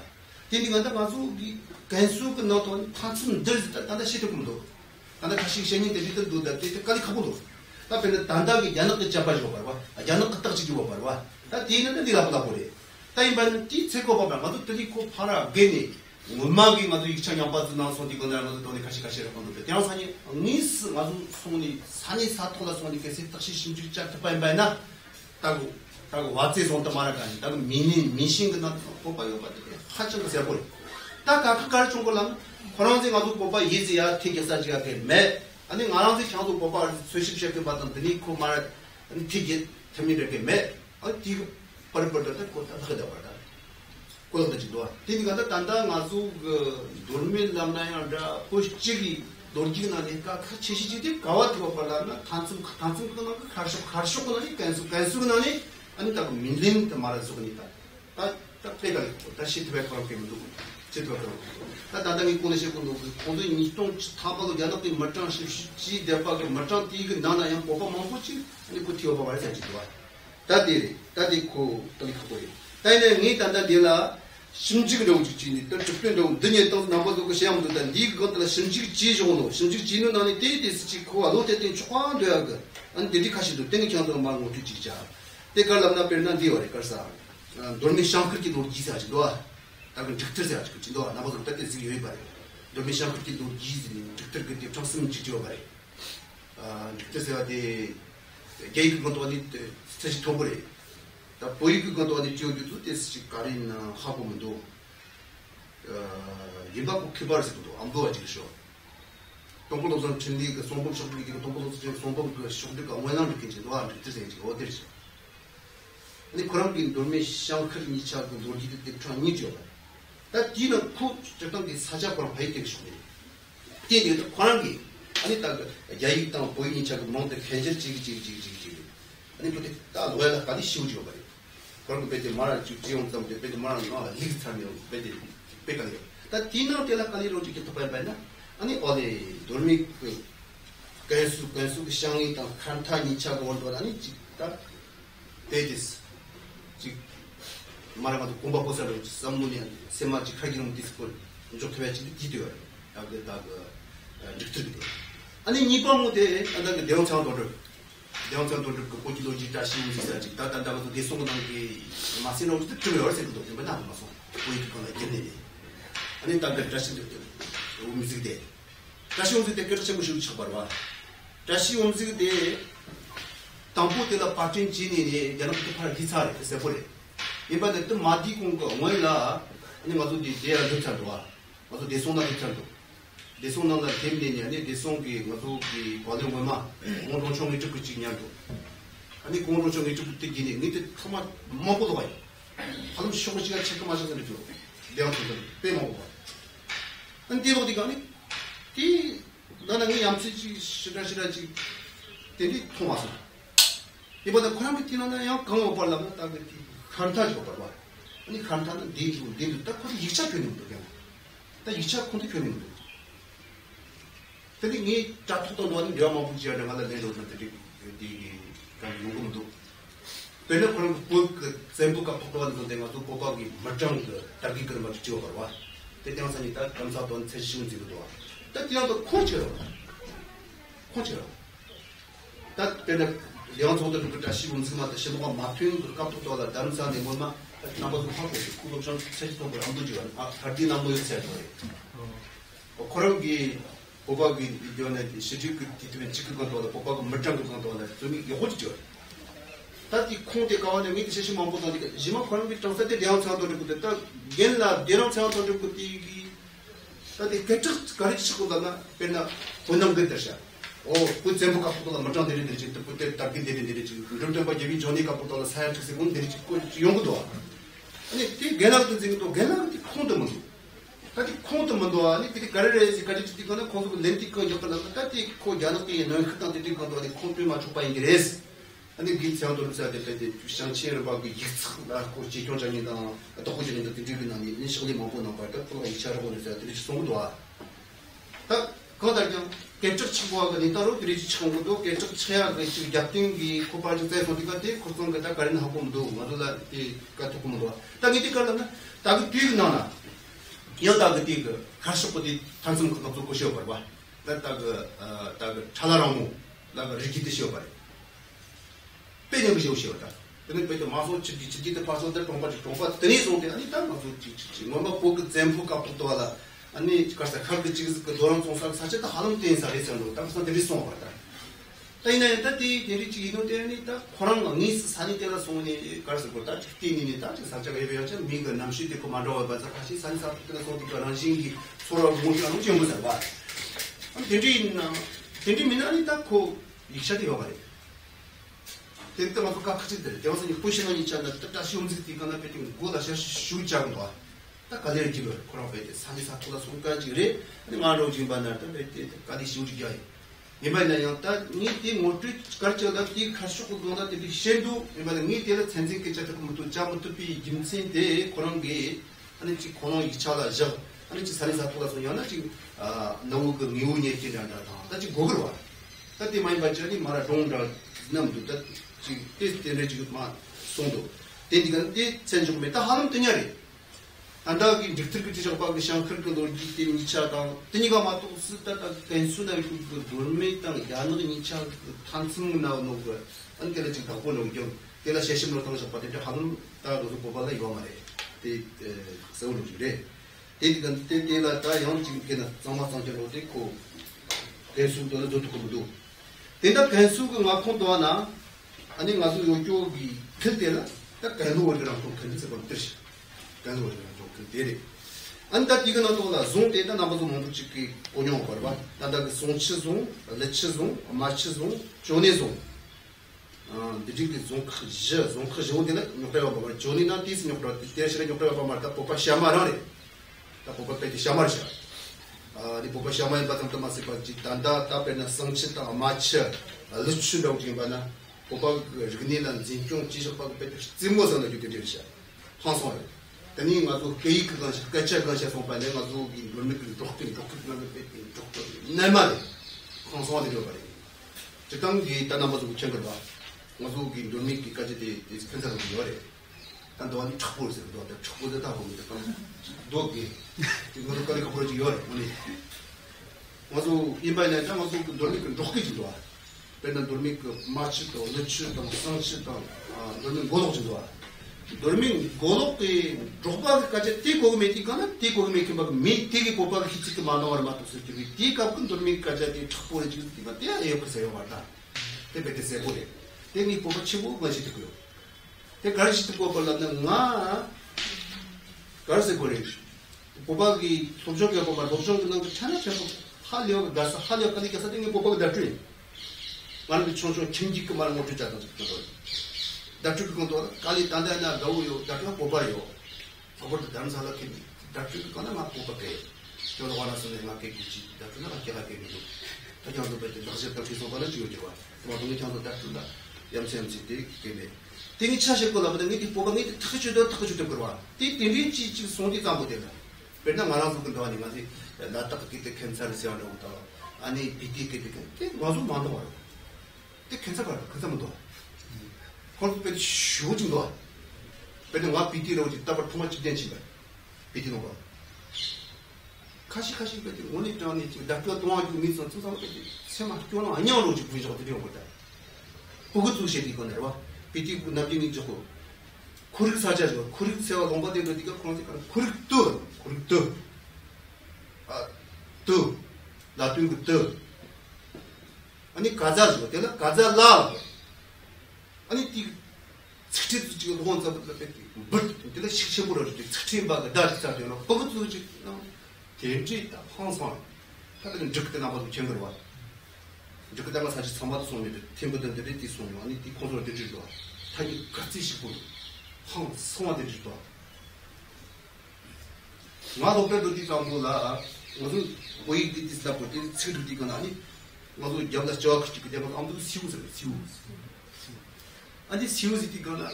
땡기간다 가서 이 간수가 너도 파츠 늘다 단다 시도금도. 단다 같이 셴이 되지도 도다. 때까지 가고도. 나 근데 단다기 야노도 잡아줘 봐. 야노도 딱 지고 봐 봐. 다 뒤는 네가 보다 보래. 다이반 뒤 제거 봐. 맞도 들이고 파라 괜히 엄마기 맞도 익창 양파도 나서 이거 나는 돈이 가시라고 하는데. 대화산이 니스 맞도 손이 산이 사토다 손이 계속 딱 심줄 잡다 바이바이나. 다고 다고 와체 손도 말아가니 다고 미니 미싱 같은 뽑아요 받을 때 하천도 세고 딱 각각 좀 걸랑 권한지 가도 뽑아 이지야 티게사지가 매 아니 나랑지 장도 뽑아 수십시게 받던 드니코 말 티게 재미들게 매 어디 버버버다 고다 하다 버다 고다지 도와 티니가다 단다 마수 그 돌면 남나야다 포식이 돌기는 아니까 같이 시지디 가와도 벌라나 단순 그런 거 가르쳐 거는 간수근하니 아니 딱 민림 때 말할 수가 있다. 딱 배가 있고 다시 들어갈 거 없게 누구. 다다니 꼬네시고 오늘 니통 타바도 야나피 머짱시 지 대파게 머짱 티그 나나야 고파 망고치 아니 고티어 바발 자지도와 다디 다디코 또리코이 다이네 니 단다딜라 심지그 로지치니 또 접변도 드니 또 나보도 그 시험도 단디 그것들 심지그 지조노 심지그 지는 아니 데이디스 지코 아로테티 초아 되야거 안 데디카시도 땡이 견도 망고 뒤지자 데칼람나 벨난 디오레 걸사 돌미 샹크르기 노지사지 도와 다그 득트세 아직 진도와 나보다 뺏기지 요이 바래. 도미샤 그렇게 노지지 득트 그때 쳤으면 지지어 바래. 아 득트세한테 게이크 것도니 스테시 토브레. 다 보이크 것도니 지어도 뜻이 가리나 하고면도 예바고 키바르스도 안 보여지죠. 동고도선 진리 그 송범 쇼프리기 동고도선 송범 그 쇼프리가 원하는 느낌이 나와 득트세지 어디지. 근데 그런 게 도미샤 크리니 차고 노지도 뜻이 다 뒤는 푹 적당히 사자고랑 바이텍 쇼네. 뒤에도 관계 아니 딱 야익 땅 보이니 자고 뭔데 개절 지기지기지기지. 아니 그때 다 노래가 같이 쉬우죠 말이야. 그럼 그때 말아 지용 담대 그때 말아 리그 참여 그때 백한데. 다 뒤는 때라 간이 로직이 또 빨빨나. 아니 어디 돌미 그 계속 시장이 딱 칸타니 차고 온도 아니 딱 페이지스 말하고도 공부하고서는 전문이야. 세마지 카기는 디스플. 이쪽 회치 기도야. 아그다 그 아니 니방무대 안다게 대원창도를 그 고지도지 다시 있어야지. 다단다고 계속은 게 마시노 뜻으로 열쇠도 되면 안 맞아. 보이거나 이제 아니 단다 다시 듣고. 음식대. 다시 음식대 그렇게 무슨 처벌 와. 다시 음식대 담보대라 파진 진이네. 여러분들 팔 기사를 했어 버려. 이번에 또 마디 공과 어머니가 아니 맞아 대야 좋잖아. 맞아 대송나 좋잖아. 대송나가 됨되냐 아니 대송기 맞아기 과정만 공로총이 좀 그치냐고. 아니 공로총이 좀 붙기니 니들 정말 먹고도 가요. 하루 쇼시가 체크마셔서 그러죠. 내가 그걸 빼먹어. 근데 어디가 아니 이 나는 이 암시지 시라시라지 되니 통화서. 이번에 코람이 뛰나나요? 강호 발라면 딱 그랬지. 간타지고 봐봐. 아니 간타는 네기고 네도 딱 거기 2차 표현인데 그냥. 딱 2차 콘트 표현인데. 근데 이 자투도 너는 내가 뭐 부지하려 하다 내도 그랬더니 네 요금도. 근데 그럼 그 전부가 포도한도 내가 또 고박이 맞짱 그 딱이 그런 거 지워 봐봐. 그때는 사니까 감사돈 세시운 지고도 와. 딱 뛰어도 코치로. 코치로. 딱 때는 내가 저도 그때 시분 스마트 시도가 마트인 그 카푸토라 담산에 뭐마 나버도 하고 구독전 세시도 그런도 지원 아 같이 남도 세도 어 그런게 고박이 이전에 시직 그 뒤에 찍은 것도 고박 멋장 그 것도 좀 요거지죠 딱이 콩대 가와네 밑에 시시만 보다니까 지마 그런 게 정세대 대한사도 그때 딱 옛날 대한사도 그때 이 딱이 개척 가르치고다나 맨날 본능 됐다셔 그 전부 카푸토라 멋장 내리는지 그때 딱히 내리는지 그런데 뭐 예비 전이 카푸토라 사회적인 건 내리지 연구도 아니 그 개나도 지금도 개나도 콩도만 딱히 콩도만도 아니 그 가르레지 가지고 뛰거나 콩도 렌티코 옆에다가 딱히 코 야나게 넣을 것도 되는 것도 아니 콩도 맞춰 봐야 그래스 아니 그 사람도 써야 되는데 상체를 봐고 익스나 코치 교정이나 또 고지는 또 되는 아니 인식이 먹고 나가 또 이차로 보내서 되는 정도 와 거다경 개척 친구하고는 따로 드리지 친구도 개척 체하고 지금 약등기 고발자에 보니까 대 고통가다 가는 하고도 맞다 이 같고도 당이 걸나 당이 뛰나나 여다가 뛰고 가서부터 단순 것도 고셔 봐. 나다가 그 차나라무 나가 리기듯이어 봐. 빼는 것이 오셔다. 근데 그때 마소 지기도 파서들 동바지 동바 드니 오게 아니 딱 마소 지지 뭔가 보고 전부 갚고도 하다. 아니 가서 카드 찍어서 그 도랑 통상 사실다 하는 데 인사했어요. 당선 데리송 왔다. 때는 때티 데리지 이노 때는 딱 코랑 언니 산이 때가 송이 가서 보다 튀기니 딱 사자가 해야죠. 미가 남시대 코마도 와서 같이 산사 때가 거기 가는 신기 소라 모시는 전부 다 봐. 아니 데리나 데리 미나니 딱고 익사디 와 가래. 데리다 막 같이 들. 대원이 보시는 있잖아. 다시 움직이거나 배팅 고 다시 쉬자고 와. 가들 집에 코로나에 산지사토가 손까지 그래 근데 말로 지금 만났다 그때 까지 시우지야 이번에 연타 니티 모트 가르쳐다 티 가시고 돈다 티 셴도 이번에 니티를 전진께 잡고 또 잠도 비 김센데 그런 게 하는지 고노 이차가 저 하는지 산에서 돌아서 연나 지금 아 너무 그 미운 얘기를 한다. 같이 고그러 와. 그때 많이 봤더니 말아 동작 남도 다 지금 테스트를 지금 막 송도. 대디간데 전주메다 하는 뜨냐리. 안다기 디트크티 작업하고 샹크르도 돌기 니차다. 뜨니가 맞고 쓰다다 댄수나 그 돌메 땅 야노도 니차 탄승 나오는 거. 안게라 지금 갖고 넘겨. 내가 제심으로 통해서 받을 한국 따로도 뽑아다 이거 말해. 이 서울로 줄에. 대디간 때때라 다 영지께나 정마상적으로 있고 대수도도 도도고도. 대답 간수가 막콘도 하나 아니 가서 요쪽이 틀때라 딱 간호원이랑 또 같이 버듯이 간호원이랑 또 그대로 안다 이거는 또다 존대다 나보고 못 찍기 오용 걸봐 나다 송치종 레치종 마치종 조네종 아 되게 존크지오데나 높아가 봐 조니나 티스 높아 티스에 높아가 말다 포파 샤마라레 다 포파 페티 샤마르샤 아니 포파 샤마에 바탕 마세 바지 단다 타페나 송치타 마치 루츠도 김바나 오빠 그니는 진정 지적하고 배트 진모선을 유지되듯이 항상 되는 아주 계획과 가치가 선반에 아주 인물을 똑똑히 똑똑히만 배트 똑똑히 내말 항상 되려 버려. 즉당기 단나마도 붙여가 봐. 아주 인도미까지 이 스펜서로 요래. 단도한 척보세요. 또 척보도 다 보고 그럼 도기 이거를 거기 거기 요래. 아주 이번에 아주 그 돌미를 똑똑히 줘. 맨날 돌미 그 마치도 늦추도 상치도 돌미 고독도 와 돌미 고독이 조바까지 뛰고 메티가나 뛰고 메티가 메티기 고바가 히치도 만나와 맞았을 때 뛰가 큰 돌미까지 탁보를 지고 뛰가 뛰어 옆에서 왔다 때베테세 보래 때니 고바치고 가시고요 때 가르치도 고발라는 나 가르세 보래 고바기 소적이고 말 소적은 그 차례 잡고 하려 가서 하려 가니까 사진이 고바가 됐지 말도 초조 챙기고 말은 못 듣잖아. 다쪽도 깔이 단단한 나오요. 다가 뽑아요. 아버도 다른 사람한테 다쪽도 가나마 뽑아게. 저도 와라서 내가 깨지. 다쪽나 깨가 깨지고. 다녀도 배도 다시 또 계속 가는 지고 좋아. 뭐도 저도 다쪽다. 염샘지 되게. 되게 차실 거다. 근데 이게 뽑아니 탁 주도 그러와. 이 되리지 지 손이 담고 되다. 맨날 말아서 근데 아니 맞지. 나 딱히 때 캔사를 세워놓고 다. 아니 비티게. 와서 만나와요. 괜찮아요. 그 사람도. 콜백이 쇼진 거. 근데 와 비티로 짓다가 통화집 된지 봐. 비티는 거. 가시 그때 오늘 전에 지금 낙교 동안 주민선 투사로 되지. 세마 학교는 안녕으로 지금 분위기가 되는 거다. 그것도 쉐디 거네. 와. 비티 군납이 있고. 고릭 사자죠. 고릭 세와 공부된 거니까 그런데 고릭도. 아. 또. 나쁜 것도. 아니 가자죠. 내가 가자라. 아니 이 스티트 지금 혼자 붙었대. but 내가 식심으로 스티트 바가 다치잖아요. 그것도 지금 대지다. 항상 다들 적대 나버도 챙겨 와. 적대가 사실 선마도 손에 팀부들들이 뒤손이 아니 이 컨트롤 되지도. 자기 같이 싶고 항상 소화되지도. 나도 배도 뒤상고라. 무슨 거의 뒤다 보니 스티트가 아니 맞고 여기서 저거 찍게 되면 아무도 시우스. 아니 시우스 이거나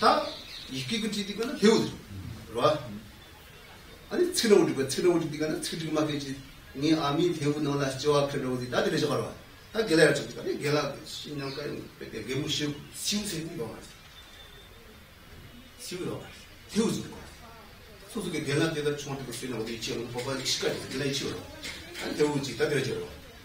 다 이끼고 찍거나 배우죠. 그러와. 아니 트러우드 이거나 트러우드 마케지 니 아미 배우 넣어라 저거 그러지. 다들 저거 봐. 다 개라야 찍다. 개라 신경까지 되게 개무시 시우스 이거 봐. 시우로. 배우죠. 소속에 개라한테다 총한테 쓰는 어디 있지? 법안이 시까지 개라이 시우로. 안 배우지. 다 들어줘.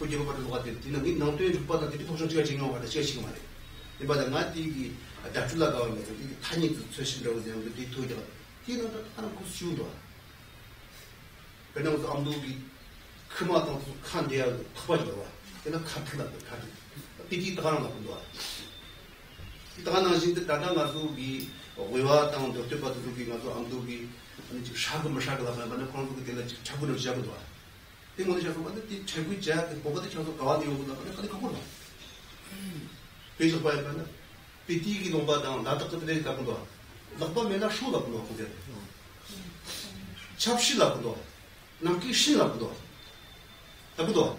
그리고 바로 같은 디나믹 나오는 주파다 되게 통신지가 진행하고 하다 제시가 말이야. 이 바닥나 디기 아다툴라 가면서 이 탄이 최신이라고 되는데 이 토이가 디나다 하는 거 쉬운도. 그러면서 암도기 크마도 칸데야 커버져와. 내가 같은. 비디 다가는 것도. 이 다가는 진짜 다가가서 이 고유와 땅은 덕대받은 두기가도 암두기 아니 지금 샤그마샤그라가는 그런 것도 되는 자부를 지하고도 와. 때문에 자꾸 만든 이 재고 제약 보고도 저도 가와니 오고도 그래 가고 나. 그래서 봐야 되나? 비티기 농바당 나타까지 가고도 와. 나빠 맨날 쇼다 보고 오고 그래. 잡시다 보고. 남기 신다 보고. 나보다.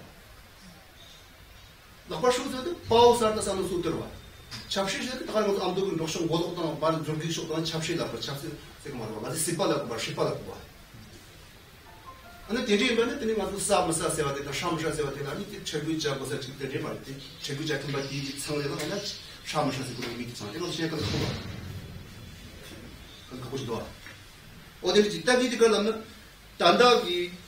나빠 쇼도 파우스한테 사는 수트로 잡시시에 따라가는 것도 암도군 녹성 고독도는 말은 좀 기술도는 잡시라고 잡시 제가 말하고 맞아 씨발라고 봐 씨발라고 봐 근데 대리면은 되는 맞고 싸면서 세워야 되다 샴샤 세워야 되다 이 체구 잡고서 직대리 말지 체구 잡힌 바지 상례가 하나 샴샤서 그런 의미 있잖아 이거 제가 그거 그거 보시도아 어디 직다기들 걸면 단다기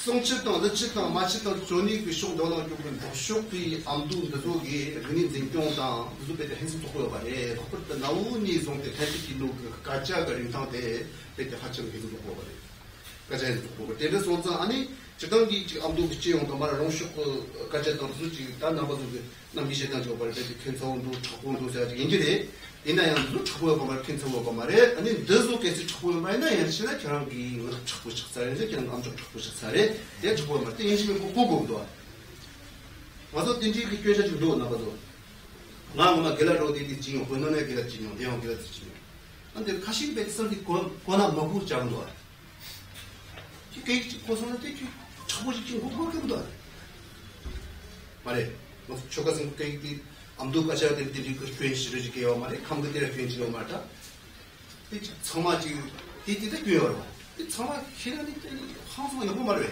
송치도 늦치도 마치도 존이 그 쇼도는 조금 쇼피 암두도 저기 그린 진경다 무슨 배에 행수 도고요 말에 그것도 나오니 송대 대기로 가짜 그린 상태 배에 하청 계속 보고 그래 가짜 보고 때려서 혼자 아니 저기 암두 붙이용 도마라 롱쇼 가짜 도수지 단나버도 나 미제단 저 벌에 캔서운도 적고도 제가 인제네 이나양도 적고요 말 캔서고 말에 아니 더속에서 적고요 말이나 연신의 결함기 적고 식사에서 그냥 암적 적고 식사에 내 적고요 말때 인심을 보고도 와서 딘지 기회에서 주도 나가도 나무나 갤러로디 지용 권한에 갤러지용 대용 갤러지용 근데 가신 백설이 권한 먹고 잡는 거야 이게 고소는 되게 저보지 지금 고고한다 말해 뭐 초가선 때기 암도 가셔야 될 때지 그 페이지를 지게요 말에 감독들의 페이지로 말다 이 정말지 디디도 교요 이 정말 기간이 때는 항상 너무 말해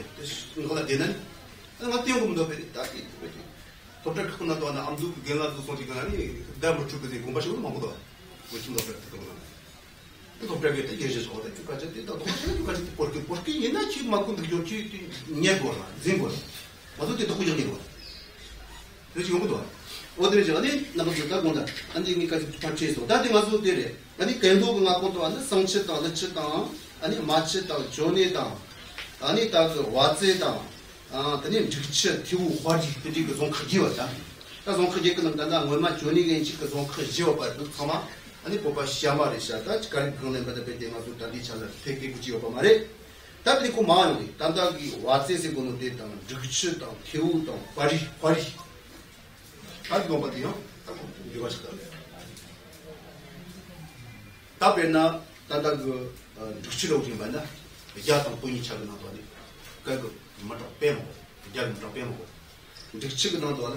그거는 되는 내가 뛰어보면도 되겠다 도착 끝나도 안 암도 개나도 소리가 아니 담을 주고도 공부하시고 먹어도 무슨 거 그랬거든 तो प्रगति के लिए जो होता है क्योंकि जब तो क्योंकि porque porque ये ना चीज माकून जो चीज नहीं बोला जिन बोला मतलब तो कुछ नहीं बोला तो जो बोला और ये जो ने नंबर का बोला अंदर में का परचेज होता है मतलब दे रहे यानी कहलो ना को तो अंदर संचित अलचित यानी माचित जोने दा यानी तक वाचे दा तने झिकचे थीव वाजी तजी के जों खजी होता तो जों खजी के नंदा ना मैं जोने के चीज के जों खजी हो पर तो खामा 아니 보바 시아마리샤다 지간 그런데 그때 맞을 때 리차를 되게 붙이고 봐 말에 따뜻히고 마음이 단단히 와세세 고는 데던 득치다 태우다 바리 아도 못해요 이거 가지고 답에나 단단히 득치로 오긴 만나 야당 본이 차는 나도 그거 맞다 빼고 야당 맞다 빼고 득치고 나도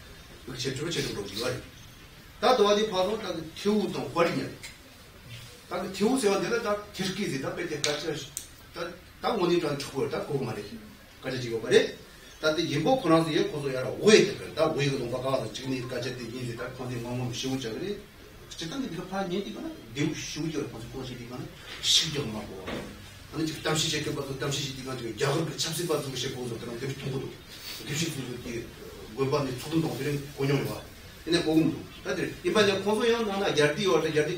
그 제대로 제대로지 말이야. 나도 어디 봐도 나 태우던 버리냐. 나 태우세요. 내가 다 계속해지. 나 빼게 같이. 나 원인은 죽을 다 그거 말이지. 같이 지고 말이야. 나한테 예보 권한도 예 고소야라 오해들. 나 오해가 동가가 지금 이까지 되게 다 거기 몸 쉬우자 그래. 그때는 네가 파는 얘기가 내 쉬우자 가지고 거시기가 신경 막고. 아니 지금 잠시 제게 봐도 잠시 지가 야근 잠시 봐도 무시 보고 그런 데 통고도. 대신 그게 고반이 초등동 그런 고용이 와. 근데 고금도. 다들 일반적 고소형 하나 열디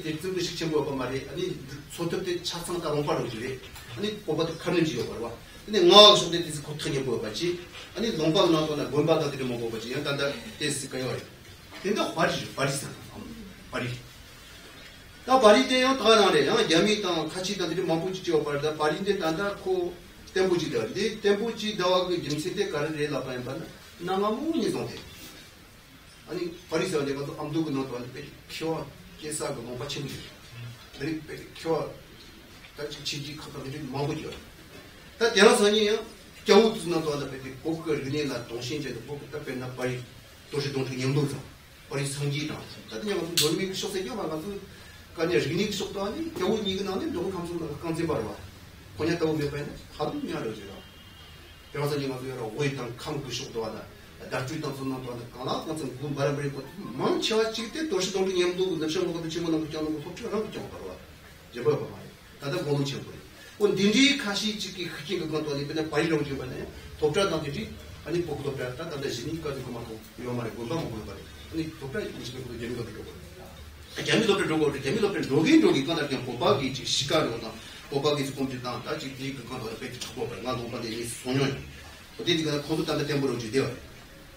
대충 식체고 봐 말이 아니 소톱대 차상가 롱바로 줄이. 아니 고바도 가는 지역 와. 근데 뭐 소톱대 고통이 보여 봤지. 아니 롱바 나도나 본바다 들이 먹어 보지. 단다 테스트 가요. 근데 화리스. 나 바리대요 다나래. 야미당 같이 다들이 먹고지 지어 봐다. 바리인데 단다 코 템부지던데 템부지 다와그 임세대 가르래 라파엔 반. 나마무니 동대 아니 버리서 내가 또 암도고 나도 안돼 키워 계산하고 뭐 받침이 그리 키워 같이 지지 커버들이 먹어요 다 대라선이요 겨우도 나도 안돼 고거 르네가 동신제도 보고 답변나 버리 도시 동생 영도서 버리 성기다 그냥 뭐 돌미기 쇼세요 막아서 간에 리닉 쇼도 아니 겨우 이거 나는 너무 감성나가 강제 바로 그냥 또 배에 하도 미안해요 대화선이 맞고 여러 오해당 강구식도 하다. 낙주당 선남도 하다. 가나 같은 군 바람이고 망치와 찍때 도시 동네 염도 근처 먹고 친구는 붙여놓고 속초랑 붙여놓고 바로 와. 제발 봐봐. 다들 몸을 지어버려. 그 딘지 가시 지기 그게 그건 또 이번에 발령 지어버네. 독자 나든지 아니 보고 독자 다 다시니까 그만고 이거 말에 고소 먹고 그래. 아니 독자 무슨 그 재미도 없고. 재미도 없을 정도로 재미도 없을 로기 거다 그냥 뽑아기 시간으로다. 뽑아기스 컴퓨터 다 지기 그건 또 이렇게 잡고 나 동반에 이 소년. 어디가 컴퓨터한테 템으로 지대요.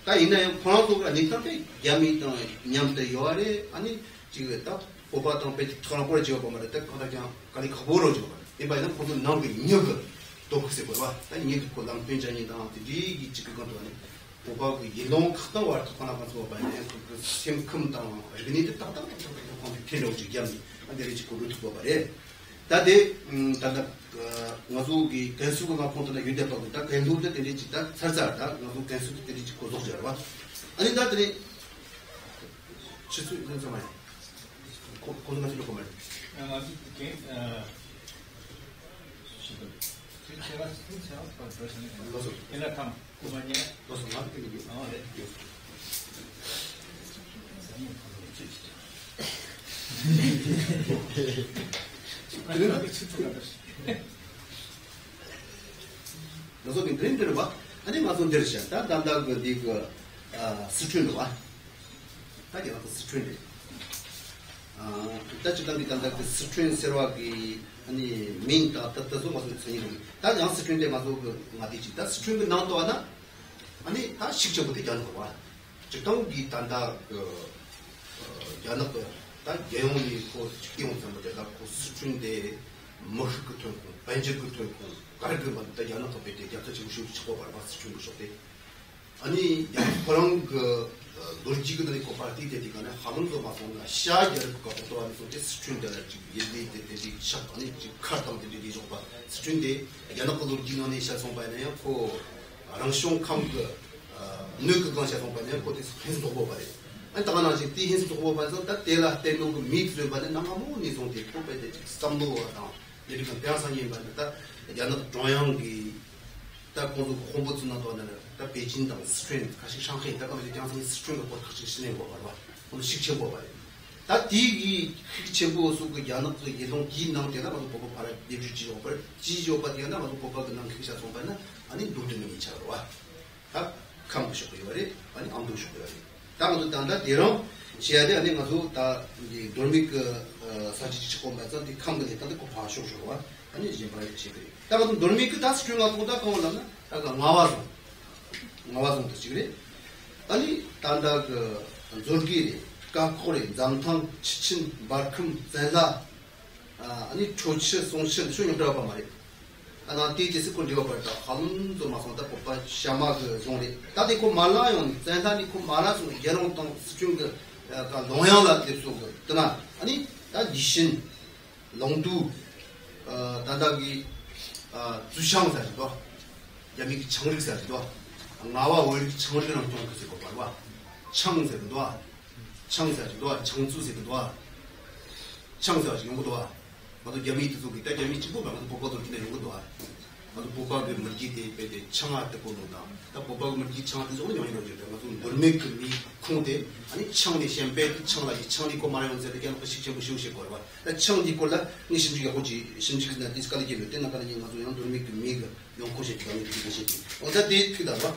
다 이내 번호도가 니한테 야미 또 냠대 요아래 아니 지겠다. 오바도 배트 토라고 지고 말했다. 거다가 가리 거보로 지고. 이번에 보도 나오게 이녀가 또 그새 거야. 아니 이게 고랑 편전이 나한테 이기 지금 것도 아니. 오바고 이놈 갔다 와서 하나 가서 봐야 돼. 그 심금 당하고. 이게 딱 딱딱 컴퓨터로 지게 하면 안 되지. 그걸 두고 봐래. 다데 다다 와주기 개수가 포도나 유대법도 딱 개수도 되지 딱 살살다. 너도 개수도 되지 고도 잘 봐. 아니 나들이 치수 있는 사람이 고등학교 말이야. 다치단비단다 스트린 세로하기 아니 민다 따뜻도 무슨 생각이 다양 스트린데 맞고 맞지다 스트린 나온다 하나 아니 다 식적부터 되는 거야 저동기 단다 그 연합 다 개운이 있고 기운 상태에 갖고 스트린데 멋있고 좀 반지고 좀 가르기만 다 연합 되게 약간 좀 쉬고 봐 스트린 쇼대 아니 그런 그 노지그들이 고파티 되니까는 하문도 맞고나 샤이를 갖고 와서 스트링들 지금 얘네들이 샤파니 지금 카타운들이 좀 봐. 스트링이 야나고도 기노네 샤송 바네요. 고 아랑숑 캄그 누그건 샤송 바네요. 고 스트링도 고 바래. 안타가나 지금 티힌스도 고 봐서 딱 데라 때도 그 미트를 바네 나마모니 좀데 고베데 스탐도가 얘네가 배아상이 바네다. 야나 조양기 딱 고도 공부츠나도 하는 다 베이징당 스트링 같이 상하이 다 거기 장소 스트링을 못 같이 쓰는 거 봐. 오늘 식체 봐 봐. 다 디기 식체고서 그 야나도 이동 기능 되나 뭐 보고 봐라. 내주지 오버. 지지오가 되나 뭐 보고 그냥 기사 좀 봐나. 아니 노드는 이 차로 와. 다 감고서 그래. 아니 안고서 그래. 다음도 단다 이런 시야에 아니 가서 다 이 돌믹 사지 지고면서 이 감고에 다 듣고 봐셔 와. 아니 이제 봐야 되지. 다음도 돌믹 다 스트링 갖고다 가올라나. 다가 나와서 나와서 그래. 아니 단다 그 졸기 까코레 장탕 치친 마큼 자자 아니 초치 송신 수행이라고 말이. 아나 티티스 콘디가 벌다. 함도 마선다 뽑아 샤마 그 종리. 다데코 말라요. 자다니코 말아서 여롱동 수중가 다 농양라 뜻으로. 그러나 아니 다 디신 농두 단다기 주상자도 야미기 정력자도 나와 월 정리랑 좀 그렇게 거 봐. 청세도, 청세도, 청주세도, 청세도 용도 와. 모두 재미도 좀 있다. 재미지 뭐 모두 보고도 되는 용도 와. 모두 보고도 물기대 배대 청아도 보는다. 다 보고도 물기 청아도 좀 많이 오죠. 모두 물맥 미 콩대 아니 청리 샴페인 청아지 청리고 말하는 데 그냥 식체 무시우시 거 봐. 나 청디 콜라 니 심지가 고지 심지가 디스칼이 되는 데나 가는 거 가지고 물맥 미가 용고시 되는 게 되지. 어다 데이트다 봐.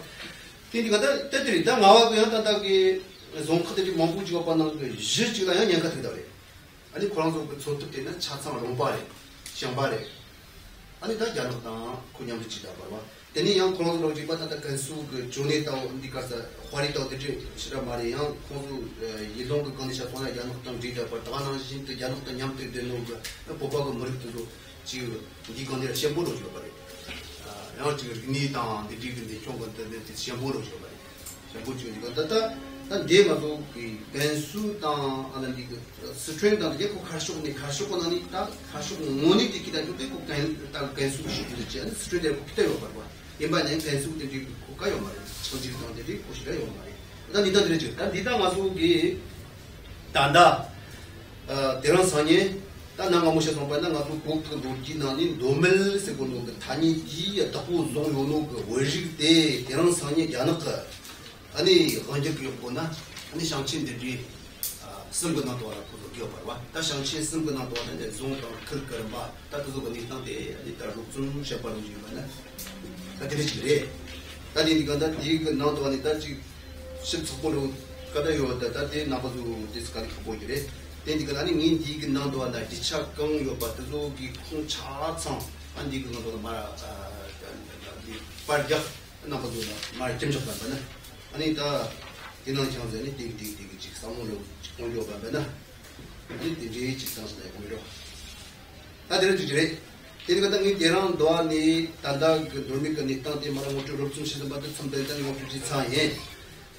데이트가 때들이 다 나와 그냥 다다기 종크들이 몸부지가 받는 게 지지가 그냥 같은다 그래. 아니 고랑도 그 저쪽 때는 차상을 로바래. 샹바래. 아니 다 야노다 그냥 지다 봐. 데니 양 고랑도 지고 받다 간수 그 존에다 언디가서 화리도 되지. 싫어 말이야. 고루 이동도 컨디션 보나 야노다 지다 봐. 다만 진짜 야노다 냠도 되는 거. 보바가 머리도 지금 이거는 샹보로 지고 봐. 어떻게 니당 디디디 총건데 디시아모로 줘봐. 자고지 이거다. 난 게마도 이 벤수당 안에 그 스트링당 되고 가쇼니 가쇼고나니 딱 가쇼고 모니 되기다 되고 딱 벤수 주지. 스트링에 붙어요 봐. 이번에 벤수도 되고 가요 말이야. 저지도 되고 고시가요 말이야. 난 니다들이 줘. 난 니당 마수기 단다. 대런 선이 나가 모셔서 보면 나가 복도 도지나니 노멜 세고노 단이 이 답고 종요노 그 월식대 대랑 상에 야나가 아니 언제 그거나 아니 상친들이 生不能多了，不如给我玩玩。但想起生不能多了，那种当可个人吧，但都是个你当的，你当路中些帮你去玩呢，那这个是嘞。但你讲的你个能多呢，但是是出不了，可能有的，但是那不就就是讲出不去嘞。但你讲的你你个能多呢，你吃刚要把这种给空茶厂，俺你个能多嘛你搬家那不就嘛正常办办呢，俺你的。 이런 장면이 띵띵띵 직상으로 직공료 받는다. 이제 직상으로 공료. 다들 주제에 이런 것들이 대랑 도안이 단다 돌미가 니타한테 말한 것처럼 좀 시선 받을 선배들 모두 지사에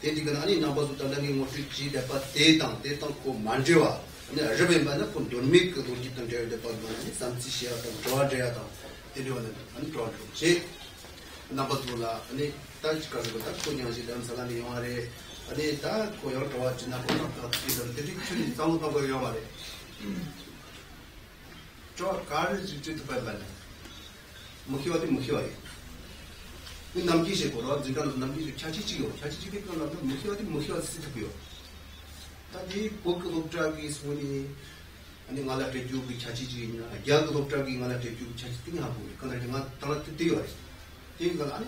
대디가 아니 나버도 단다니 모두 지대 받대당 대당고 만져와. 근데 아저배 받는 건 돌미가 돌기던 데를 받는 삼치시야 도와줘야다. 이러는 안 도와줘지. 나버도라 아니 단지가 그다 고냥지 단 사람이 영화에 아니 다 고요 도와주나 보다 이런들이 큰 상황도 보여 말이야. 저 가를 지지도 받았네. 무효하디. 이 남기시 보러 진짜로 남기시 차치지기 그러나 무효하디 쓰고요. 다디 복고 복자기 소리 아니 말아대 주기 차치지나 야그 복자기 말아대 주기 차치기 하고 그러나 정말 떨어뜨 뛰어요. 이건 아니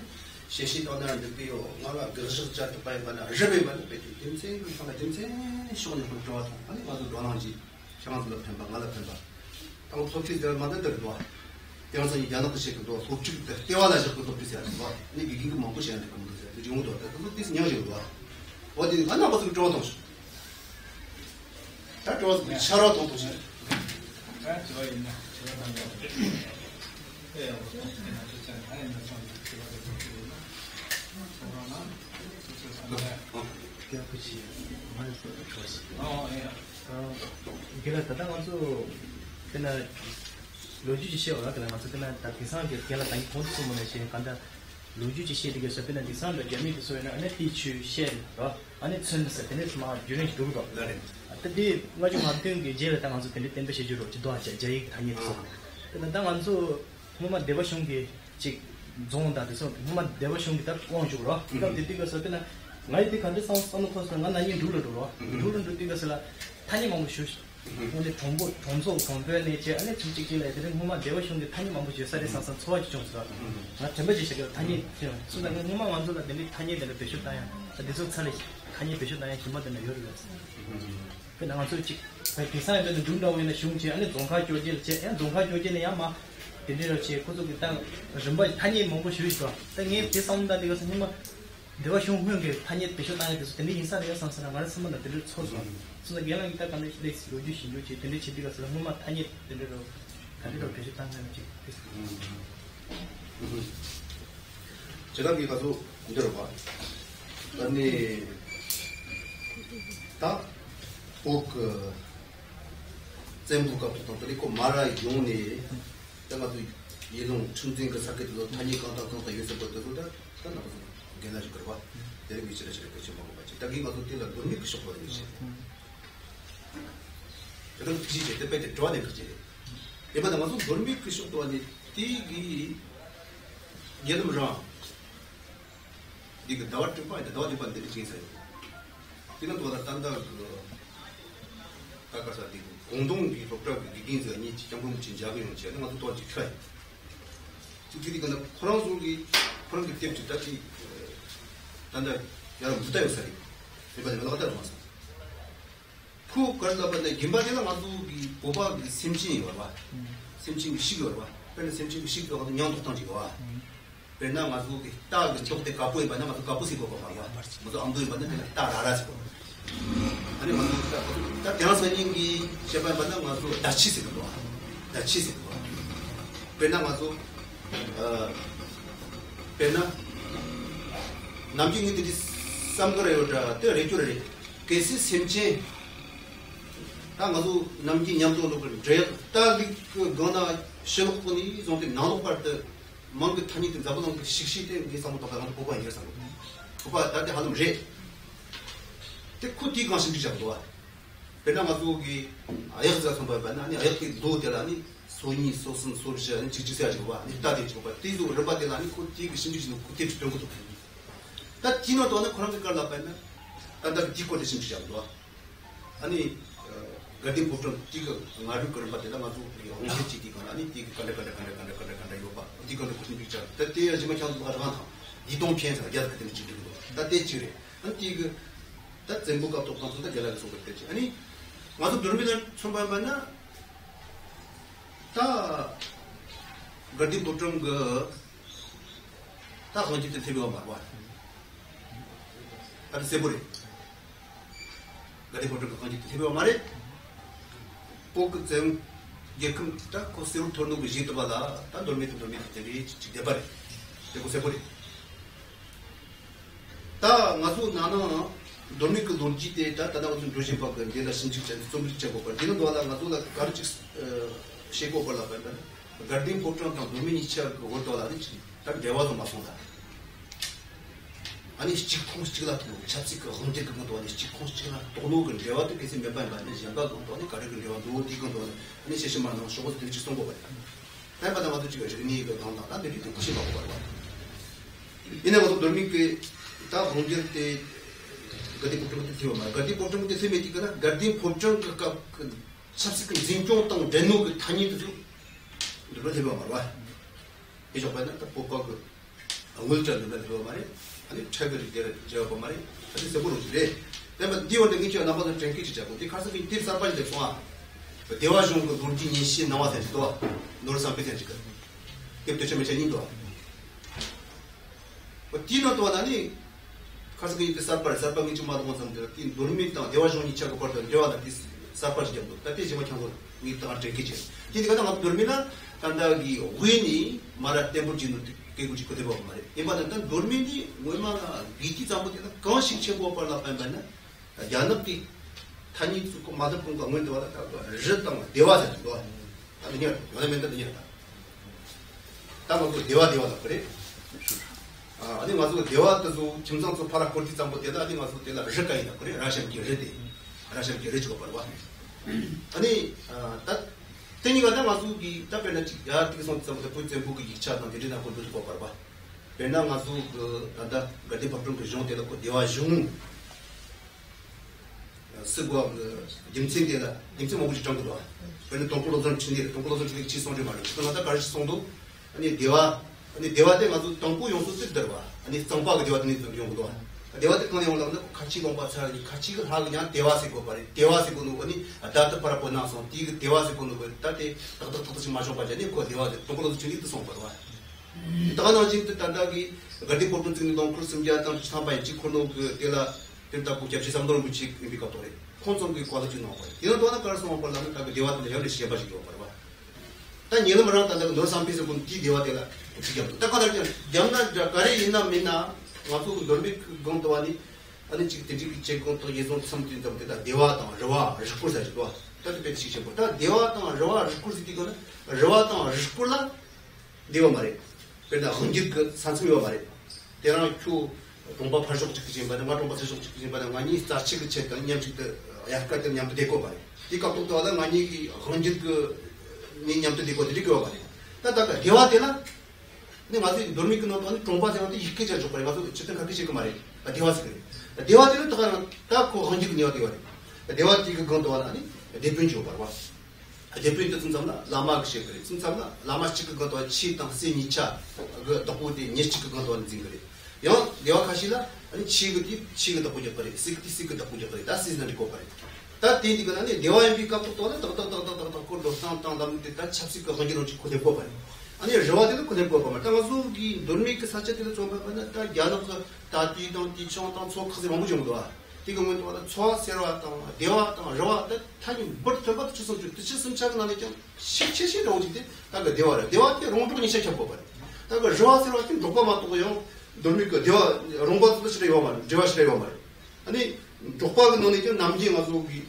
शेषित आधार दियो माला गर्जर जात पाए बना रबे बना पे तिमसे फंगा तिमसे शोने को ड्रॉ था माने बाजू दोना जी शांत लग था बंगाल था बा तो सोची दर मदद दर दो यार से जाना तो शेक दो सोची ते वाला जो को तो पिसे दो ने गिगी को मको शेन को दो जो दो तो दिस न्यो जो दो वो दिन बना बाजू ड्रॉ तो ता ड्रॉ शरो तो तो है जो इन ए 그래서 다가와서 그날 로지지시어가 그날 맞서 그날 다 비상하게 걔가 당이 콘트문에 시행 간다 로지지시에 되겠어 그날 비상도 재미도 소리나 안에 티추 셰어 안에 천서 되는 마 유린 도로 그래 그때 맞아 맞던 게 제가 당한서 근데 템베시 주로 지도 하자 제일 당이 있어 근데 당한서 뭐만 대버숑 게즉 존다 돼서 뭐만 대버숑 게다 꽝주로 그러니까 되게서 그날 나이트 컨디션 선포선가 나이 둘러로 둘러로 뛰면서라 타니 먹고 쉬. 근데 정보 정보 정보에 이제 안에 진짜길 애들은 뭐만 배워시는데 타니 먹고 쉬어서 사서 소화지 좀 쓰라. 나 전부 지식을 타니 순간에 뭐만 완전히 내리 타니에 내려 배셨다야. 그래서 차리 타니 배셨다야 기마들에 열렸어. 그 나만 솔직히 비상에도 중도에는 슝지 안에 동가 조질 제 동가 조질이야 막 데려지 고속이 땅 전부 타니 먹고 쉬어. 땅에 비상다 이것은 뭐 내가 흉흉게 탄이 배셔다니 돼서 근데 인사를 상상을 말씀은 들을 쳐서 그래서 얘랑 있다 간데 시대스 요지시 요지 근데 집이 가서 뭐만 탄이 들으러 가리로 배셔다는 거지 제가 비 가서 들어 봐 근데 딱 포크 전부 갖고 들고 말아 용이 내가 얘는 충진 그 사건도 탄이 간다 간다 요새 버터도 간다 गेनाज करवा तेरे बीच रचले कुछ मगो बचे तभी मधु तेल और दुनिया कुछ हो रही है अगर किसी जगह पे ड्रॉ दे कुछ ये बाद मधु दुनिया कुछ तो आने ती की ये तो मरा दिग दावत पे आए दावत पे तेरी चीज है तीनों तो वाला तंदा का कैसा दिग 공동 की डॉक्टर की गिन से नीचे जंगल में चिंजागे होने चाहिए मधु तो अच्छी है क्योंकि दिग ना फ्रांस की फ्रांस की टीम जितना की 단다 여러 부탁했어요. 이번에 내가 갔다 왔어. 푹 걸다 봤는데 김바지가 만두기 고바 심신이 와. 심신이 시겨 와. 근데 심신이 시겨 가지고 양도 땅지 와. 배나 만두기 딱 적대 까보이 받나 만두 까보시 보고 봐. 모두 안도이 받는데 딱 알아서. 아니 만두가 딱 대나서 인기 제발 받나 만두 다치스 와. 다치스 와. 배나 만두 배나 남중이들이 삼거래요자 때 레주를 계속 심지 당 아주 남기 냠도로 그 제다 그 거나 실업분이 좀때 나눠 버트 뭔가 타니 좀 잡아놓은 그 식시대 이게 상도 가지고 보고 이래서 오빠 나한테 하는 제 코티가 심지 잡고 배나 가지고기 아역자 선발 아니 아역이 도대라니 소니 소슨 소르션 지지세 가지고 와 이따대 좀 봐. 뒤도 러바대라니 코티가 심지 놓고 뒤도 들고 나 디노 도는 그런 걸 나빠했나? 나 디코를 심지지 않고 아니 가디 보통 이거 말을 걸어 봤다 맞고 오늘 지기가 아니 이거 걸어 요봐 이거 무슨 비자 때때야 지금 저도 가다가 이동 편에서 야 같은 지기도 때때 지래 아니 이거 딱 전부가 또 컨트롤 다 결하게 속을 때지 아니 맞아 들으면 선발 만나 다 가디 보통 그다 거기서 들고 와 아니 세보래 가디 보통 거기서 들고 말해 보고 좀 예금 딱 코스로 돈을 비지도 받아 다 돌미도 되게 지대발 되고 세보리 다 맞고 나는 돈이 그 돈지 데이터 다 나오는 조심 받고 내가 신축전 좀 찍고 걸 되는 도와다 맞고다 가르치 쉐고 걸라 된다 가딩 포트랑 다 돈이 이차 그걸 도와다지 딱 대화도 맞고다 아니 직공식이다 잡식과 혼재 그런 것도 아니 직공식이나 도로를 대화도 계속 몇번 만든지 아까 돈이 가르는 대화도 이거도 아니 시시만은 저것도 되게 좋은 거 같아. 내가 나도 지금 이거 나온다. 나도 이거 같이 먹고 봐. 얘네가 돌미께 다 혼재 때 그때 그때부터 지금 말 그때 보통부터 세미티가 가르디 포청 그 잡식 진정 또 되는 그 단위도 좀 그렇게 봐 봐. 이쪽 봐는 또 뽑아 그 월전도 되고 말이야. 아니 차별이 되는 저거 말이 그래서 모르지래. 내가 디오는 기초 나보다 챙기지 자고. 이 가서 이 팁 사발이 되고 와. 대화 중그 돈이 시 나와서 또 노르사 비슷해지고. 그때 처음에 인도. 뭐 디노도 아니 가서 이 사발이 좀 맞고 선들 이 돈이 또 대화 중이 차고 버던 대화다 비슷 사발이 정도. 그때 제가 참고 이 땅을 챙기지. 이니까 막 돌미나 단다기 우인이 말할 때 부지는 개구지 그대로 말이야. 이번에는 돌민이 얼마나 비티 잡고는 거식체 보발라 반반나. 야납이 단위 수고 맞은 거 먼저 왔다고. 르땅 대화자 그거. 아니야. 원래는 아니야. 다음부터 대화다 그래. 아, 아니 맞고 대화도 증상도 파락 걸티 잡고 되다. 아니 맞고 되다. 르까이다 그래. 라샴기 르디. 라샴기 르지고 벌와. 아니 딱 Teniga da mazu gi ta pena chi ya ti son tsam de pote bu gi cha na de na ko do ko parwa. Pena mazu da da gade papron de jonte da ko dewa jung. Sego dimtse de da dimtse mo gi chang do. Pena tongkolo zon chi son de ma. Tona da garji son do. Ani dewa de mazu tongpo yongso sit darwa. Ani tongpa ga dewa de ni yong do. Dewa de kone yong da kachi gompa cha ni kachi ga ha gyan dewa se go pare. Dewa se go no ani data para pona son ti dewa se go no tate tat se ma jo pa jani ko dewa de tonglo de chini to son parwa. Ita na ji ta da gi gadi ko tun ni don kro sim ja ta cha ba ji ko no ge de la de ta ko ja ji sam don bu chi ni ko tore. Kon son gi ko da ji no ko. Ina do na kar so ma parla ta dewa de yo le she ba ji go parwa. Ta ni no ra ta da no sam pi se kun ti dewa de la. Ta ko da jam na kare ina mina 마수 돌미 건도와니 아니 지기 제공도 예전 섬진 잡다 대화다 저와 스쿨사지 봐. 그때 지시보다 대화다 저와 스쿨시티거나 저와다 스쿨라 대화 말해. 그러다 혼직 산수요 말해. 대랑 추 동바 발족 지기 받는가 동바 발족 지기 받는 많이 자치기 체다 냠직들 약간 좀 냠도 되고 말해. 이것도 하다 많이 혼직 니 냠도 되고 되고 말해. 나다가 대화 되나 근데 맞지 돌미크 너는 동바생한테 이렇게 잘 줘버려 가지고 어쨌든 같이 지금 말해. 대화스 그래. 대화들은 또 가는 딱고 헌직 니와 대화. 대화 지금 그건 또 하나니 대표인 줘 봐. 대표인도 순삼나 라마 씨 그래. 순삼나 라마 씨 그거 또 치당 세니차 그 덕분에 니치 그거 또 하는지 그래. 요 대화 가시라 아니 치그도 보자 버려. 시그도 보자 버려. 다 시즌을 거 버려. 다 대디가 아니 대화 MP가 또 하나 더 걸도 상당 담대 다 잡식 거 가지고 거 버려. 아니 저와도 그냥 보고만 당아수기 돈미크 사체들도 좀 봐봐. 다 야노가 다티도 티촌도 속크지 뭐 정도 와. 지금은 또 초세로 왔다. 대화도 저와도 타니 버터버 추서 줄 뜻이 순차는 아니죠. 실체시 나오지데. 그러니까 대화라. 대화 때 롱도니 시작 봐봐. 그러니까 저와서로 같은 독바마도요. 돈미크 대화 롱바도 쓰려 와만. 저와서려 와만. 아니 독바가 너네죠. 남지 마수기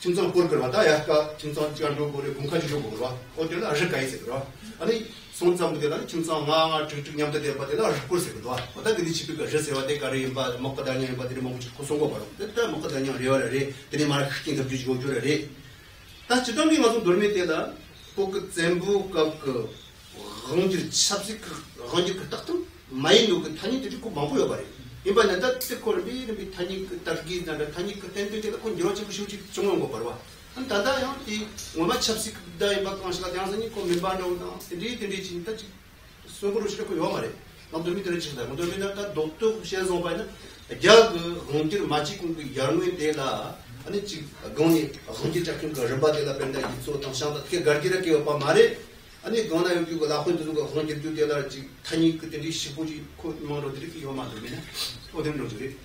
진정 볼걸 왔다. 약간 진정 지간도 보려 공까지 줘 보고. 어디는 아직 가이세 그러. 아니 손잠들은 김상왕아 쭉쭉냠도 대바대다 꿀색도 왔다 근데 집이가 저세와대 가리인 바 먹다니 바들이 먹고 고송고 바로 됐다 먹다니 레어레 드니 마르 크킹 잡지 고조레 다 지금이 와서 돌미 때다 꼭 전부 그 혼지 찹식 혼지 그 딱도 마이노 그 탄이 되고 막 보여 버려 이번에도 뜨거를 미리 타니까 달기 나라 타니까 텐데가 건 여러지 무시지 정말 거 벌어. 한 다다요 이 오마 찹식 다이 박광스가 당선이 거 밀반도 리디 진짜 속으로 싫고 요 말에. 남들이 들으신다. 남들이 다 독도 시에 좀바는 야그 혼지 마치 그 양외 대라 아니 지 고니 혼지 작은 거 르바데라 벤다 이소 당상다 그 거기라 그 오빠 말에 아니 고나 여기 그 나쁜 누가 혼지 두대라 지 타니 그들이 시부지 코 뭐로들이 그 요마들이네. 어떤 로들이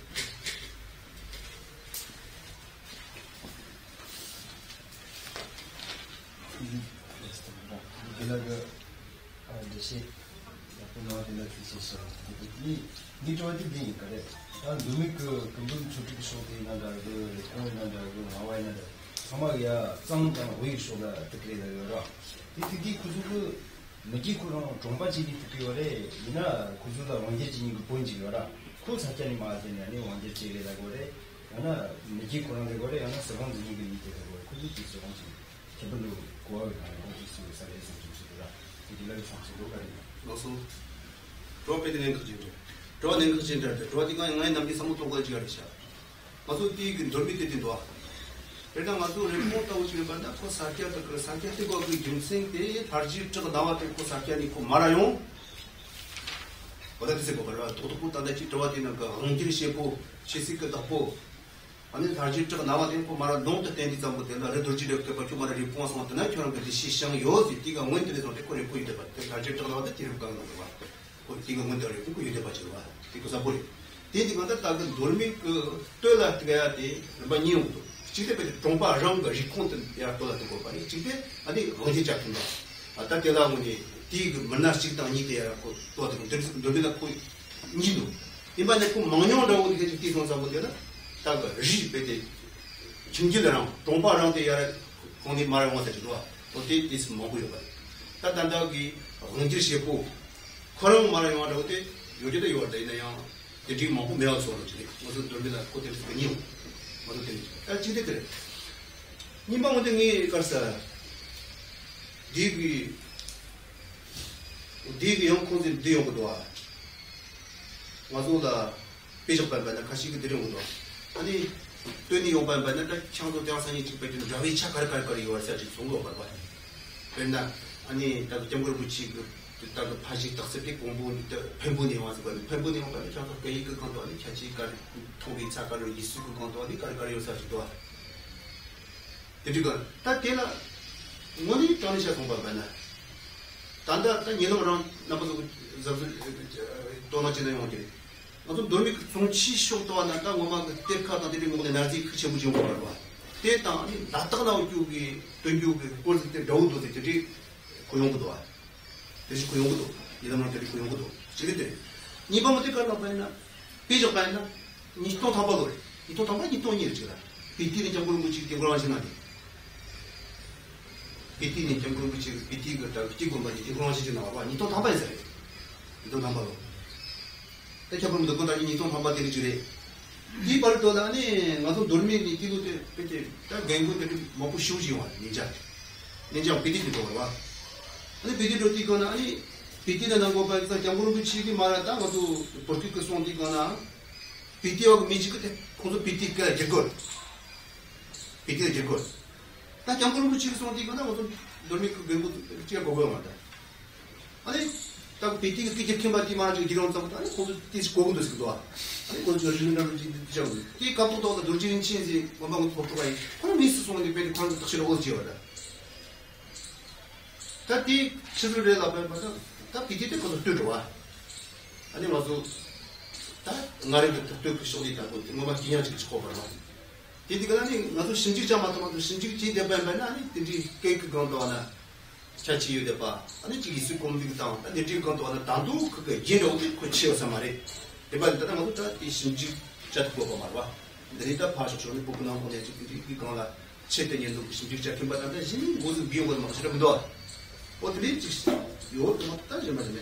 이거 문제를 보고 이래 가지고 와. 이거 사보리. 대디가다 다른 돌미 그 토일한테 가야 돼. 마니우도. 지대에 동파 정거 리콘트 야 돌아도 거 봐. 지대 아니 거기 잡힌다. 아따 대라문이 디그 만나식도 아니대야. 또 들으면 돌리다 코 니도. 이번에 코 망녀라고 되게 뒤선 사보대다. 다가 리베데 진지랑 동파랑데 야 거기 말을 못 해줘. 어디 있으면 먹어요. 다단다기 응지시고 그런 말을 말하고 때 요즘도 요월 되네요. 지금 먹고 매워 소리지. 무슨 돌비다 고들 아니요. 모두 되지. 아 지대들. 님방운동이 가서 디비 영콘들 되어고도 와. 와서다 비접반반에 같이 그들이고도. 아니 돈이 요반반에 창도 대상이 집배는 자위 착할까리 요월서지 송도 봐 봐. 맨날 아니 나 정글 붙이 그 일단 그 파식 덕스피 공부 팬분이 와서 가는 팬분이 오면 저도 베이크 건도니 자지가 토비 자가를 이수고 건도니 가르가리 요사지도 되지가 딱 되나 뭐니 돈이셔 공부하나 단다 딱 얘는 나보고 도나지네 오게 아주 돌미 송치 쇼도 안다 뭐만 그때 카다들이 뭐네 나지 그 제부 좀 걸어 데이터 아니 나타가 나오기 된규기 꼴스 때 너도 되지 고용도 와 대신 고용구도 이런 것들이 고용구도 지금들 니방한테 가려고 했나 비적가 했나 니또 담아도 니또 담아 니또 니지라 비티는 정보를 묻히기 때문에 하시나니 비티는 정보를 묻히기 비티가 다 비티고 말이 이거 하시지 나와 니또 담아야지 니또 담아도 이렇게 보면 또 그다지 니또 담아들이 주래 이 발도다니 나도 놀미니 뛰고 그때 딱 맹구들이 먹고 쉬우지와 이제 비티도 와 아니 비디오 띠거나 아니 비디는 안 고발해서 장군을 붙이기 말았다. 그것도 볼티 그 손디거나 비디오 미지 그때 고도 비디가 제거 비디가 제거 나 장군을 붙이기 손디거나 그것도 너미 그 외국 제가 고발을 한다. 아니 딱 비디가 끼게 말이 말아주 이런 거 아니 고도 띠스 고도 쓰고도 아니 고도 저리는 날 진짜 이 감독도 돌진 친지 원방도 포토가 있고 그럼 미스 손디 베리 관도 딱 싫어고 지어라 딱히 치료를 해다 보면 딱 비디오 때까지 들어와 아니 맞아 딱 나를 그 소리 있다고 뭔가 기념 찍고 싶어봐 비디가 아니 나도 신직자마도 신직지 대발만 아니 되지 케이크 건도 하나 자치유대 봐 아니 지금 있을 건데 다 내지 건도 하나 단도 그거 예로도 고치어서 말해 대발 때다 맞고 딱 신직 잡고 봐 말아 내가 파서 저기 보고 나온 거네 지금 이거라 제때 연도 신직자 좀 받는데 신 모두 비용을 막 쓰려고 어떻게 찍지? 요것도 막 따지지 말이네.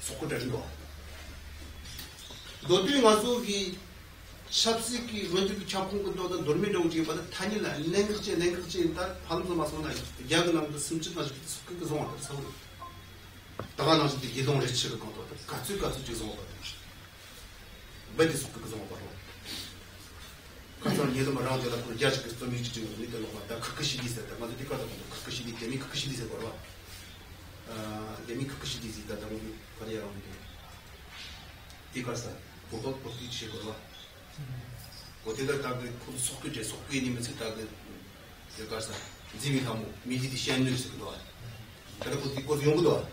소코다리고 너들이 가서 기 샵스키 원주기 잡고 건너던 놀미동지에 받아 단일라 냉극지인다 반도 마서나 야근 남도 숨짓 가지고 그 송아들 서울 다가나서 기동을 해치고 건너다 같이 지송 받아 매디스 그 송아 받아 가서 얘도 말하고 저다 그 야식에서 좀 일찍 지고 니들 왔다 그것이 있었다 맞아 니까다 그것이 있대니 그것이 있어 걸어 그것이 있다 너무 거래하고 이거서 보고 보기 지고 어디다 가게 속게 속게님에서 가게 여기서 지금 하고 미디디 시안들스도 와. 그래서 그거 용도도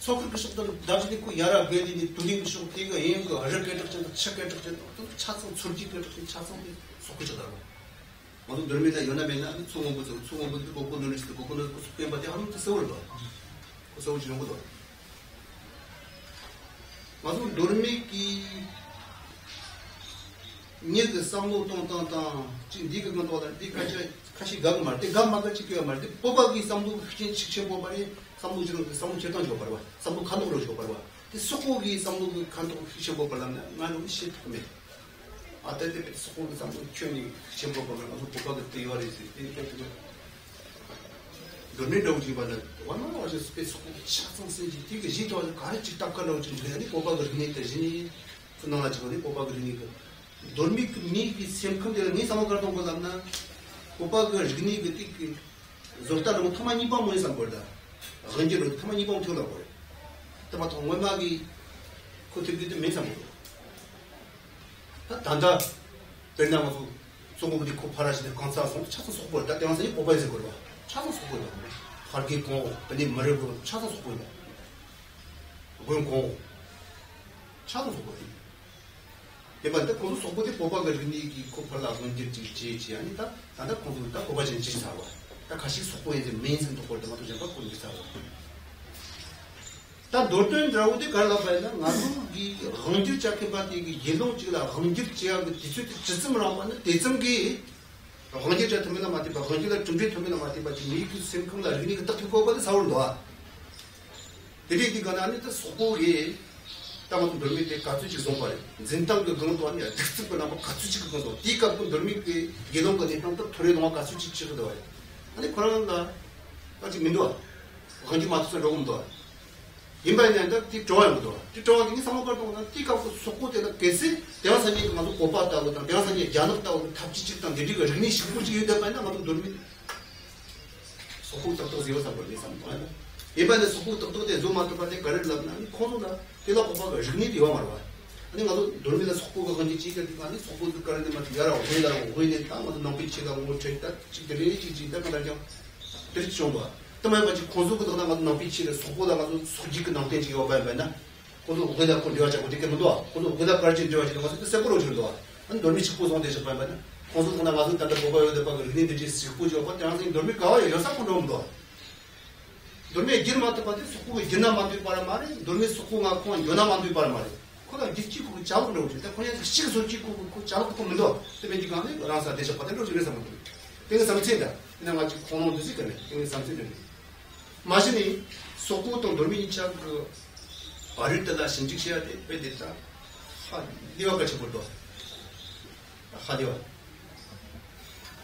속을 그속도 다지고 야라 베디니 둘이 속게가 이거 아저께도 좀 착해도 좀 차서 솔직히 좀 차서 속게잖아. 모두 늘미다 연합이나 소모부터 보고 늘리스도 보고 늘고 속게 받아 하면 또 서울도. 그 서울 지는 것도. 맞아 늘미기 니들 상도 동동동 지금 니가 건너다 니까지 같이 가고 말때 가마가 지켜야 말때 뽑아기 상도 휘진 직접 뽑아니 상도 주는 상도 제단 줘 버려 상도 간도로 줘 버려 그 속고기 상도 간도 휘셔 버려면 나는 시 때문에 아들들 속고기 상도 휘니 휘셔 버려면 아주 뽑아도 되어야지 이렇게 돈이 넘지 받는 원래 어제 스페이스 속고기 차선 쓰지 되게 지도 가르치 딱 가는 줄 되니 뽑아도 되니 되니 그나마 저리 뽑아도 되니까 dormi ni ki semkam de ni samo karton ko zamna opa gar jgni gtik zorta ro tamani ba mo sam bolda range ro tamani ba thol bol tama to ngoma gi ko te git me sam ta tanda perna ma so mo di ko parash de konsa so chaso so bol da tangsa ni opa is bol chaso so bol har ki ko pani mare bol chaso so bol gon ko chaso so bol 예반데 고도 속보대 보박을니 기코팔라 군지 지지 아니다. 나다 고도다 보박진 지사와. 다 가식 속보에 이제 메인선도 걸다 맞고 잡고 군지 사와. 다 돌든 드라우디 갈라 봐야 나도 이 헌질 잡게 받이 이게 예동 지라 헌질 지하고 지수 지쯤을 하고 하는 대정기 헌질 잡으면 맞대 봐. 헌질을 준비 되면 맞대 봐. 니그 생각나 니가 딱 듣고 봐도 사울 놔. 데리기가 아니라 속보에 다만 돌미대 가츠지 좀발 진탕도 그런도 아니야 특특 그나마 가츠지 그거도 디카고 돌미 그 예동 거네 또 토레 동안 가츠지 치거든 와요 아니 그러는다 같이 민도아 거기 맞서 조금도 인바인한테 티 좋아요도 티 좋아하니 사모거든 디카고 속고대가 계시 대화선이 그만도 고파다고 대화선이 야롭다고 답지직당 내리고 흔히 식부지게 되면 아무도 돌미 속고도 또 요사 버리는 상황 이번에 속고도 좀만 더 받을 거라는 아니 코로나 내가 고파가 죽니 되어 말아 아니 나도 돌미다 속고가 건지 지금 아니 속고도 가는데 막 열어 내라고 보이네 다 맞는 빛이가 뭐 쳤다 지들이 지진다 그러죠 그렇지 좀봐 정말 같이 고속도 하나 맞는 빛이를 속고다 가지고 수직은 넘게 지어 봐야 되나 고속 거기다 걸려 가지고 이렇게 뭐도 고속 거기다 걸지 줘야지 가지고 세고로 줄도 안 돌미 치고 손대서 봐야 되나 고속 하나 맞은 다들 보고요 대박 리니지 치고 줘봐 당신 돌미 가요 여섯 놈도 돌미에 길마트 받을 속고가 기나만도 바라 말이 돌미 속고가 콘 요나만도 바라 말이 그다 기치고 잡으려고 그러다 그냥 식을 솔직고 그 잡고 물어 때문에 가네 라사 대셔 받으러 그래서 뭐 내가 삼친다 내가 같이 코너 되지 그래 내가 삼친다 마시니 속고도 돌미 참 그 바를 때다 신직해야 돼 빼됐다 하 네가 같이 볼도 하디와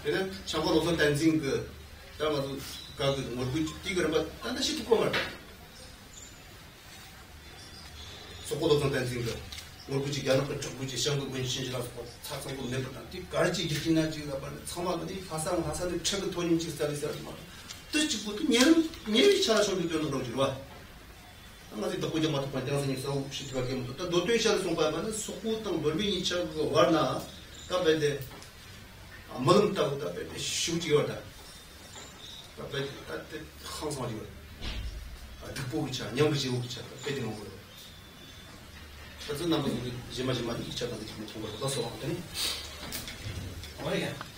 내가 저거 로선 댄싱 그 담아도 가고 모르고 뛰거나 다시 듣고 말다. 속고도 그런 생각. 모르고지 야는 정부지 시험도 문신이라서 사상도 내버렸다. 가르치 기진나 지가 봐. 참아들이 화상화사들 최근 돈인 직사에서 말. 뜻지고도 예를 찾아서도 되는 그런 줄 와. 아마도 듣고자 맞다. 반대로는 있어. 시트밖에 못 또. 도토에 살선 봐면은 속고도 멀미 이차고 와나. 가베데 아무것도 답에 쉬우지 않다. 그때 항상 말이야. 듣고 있자, 영부지고 있자, 빼는 거고. 그래서 나머지 이제 마지막 이차까지 좀 통과해서 왔더니. 어이야.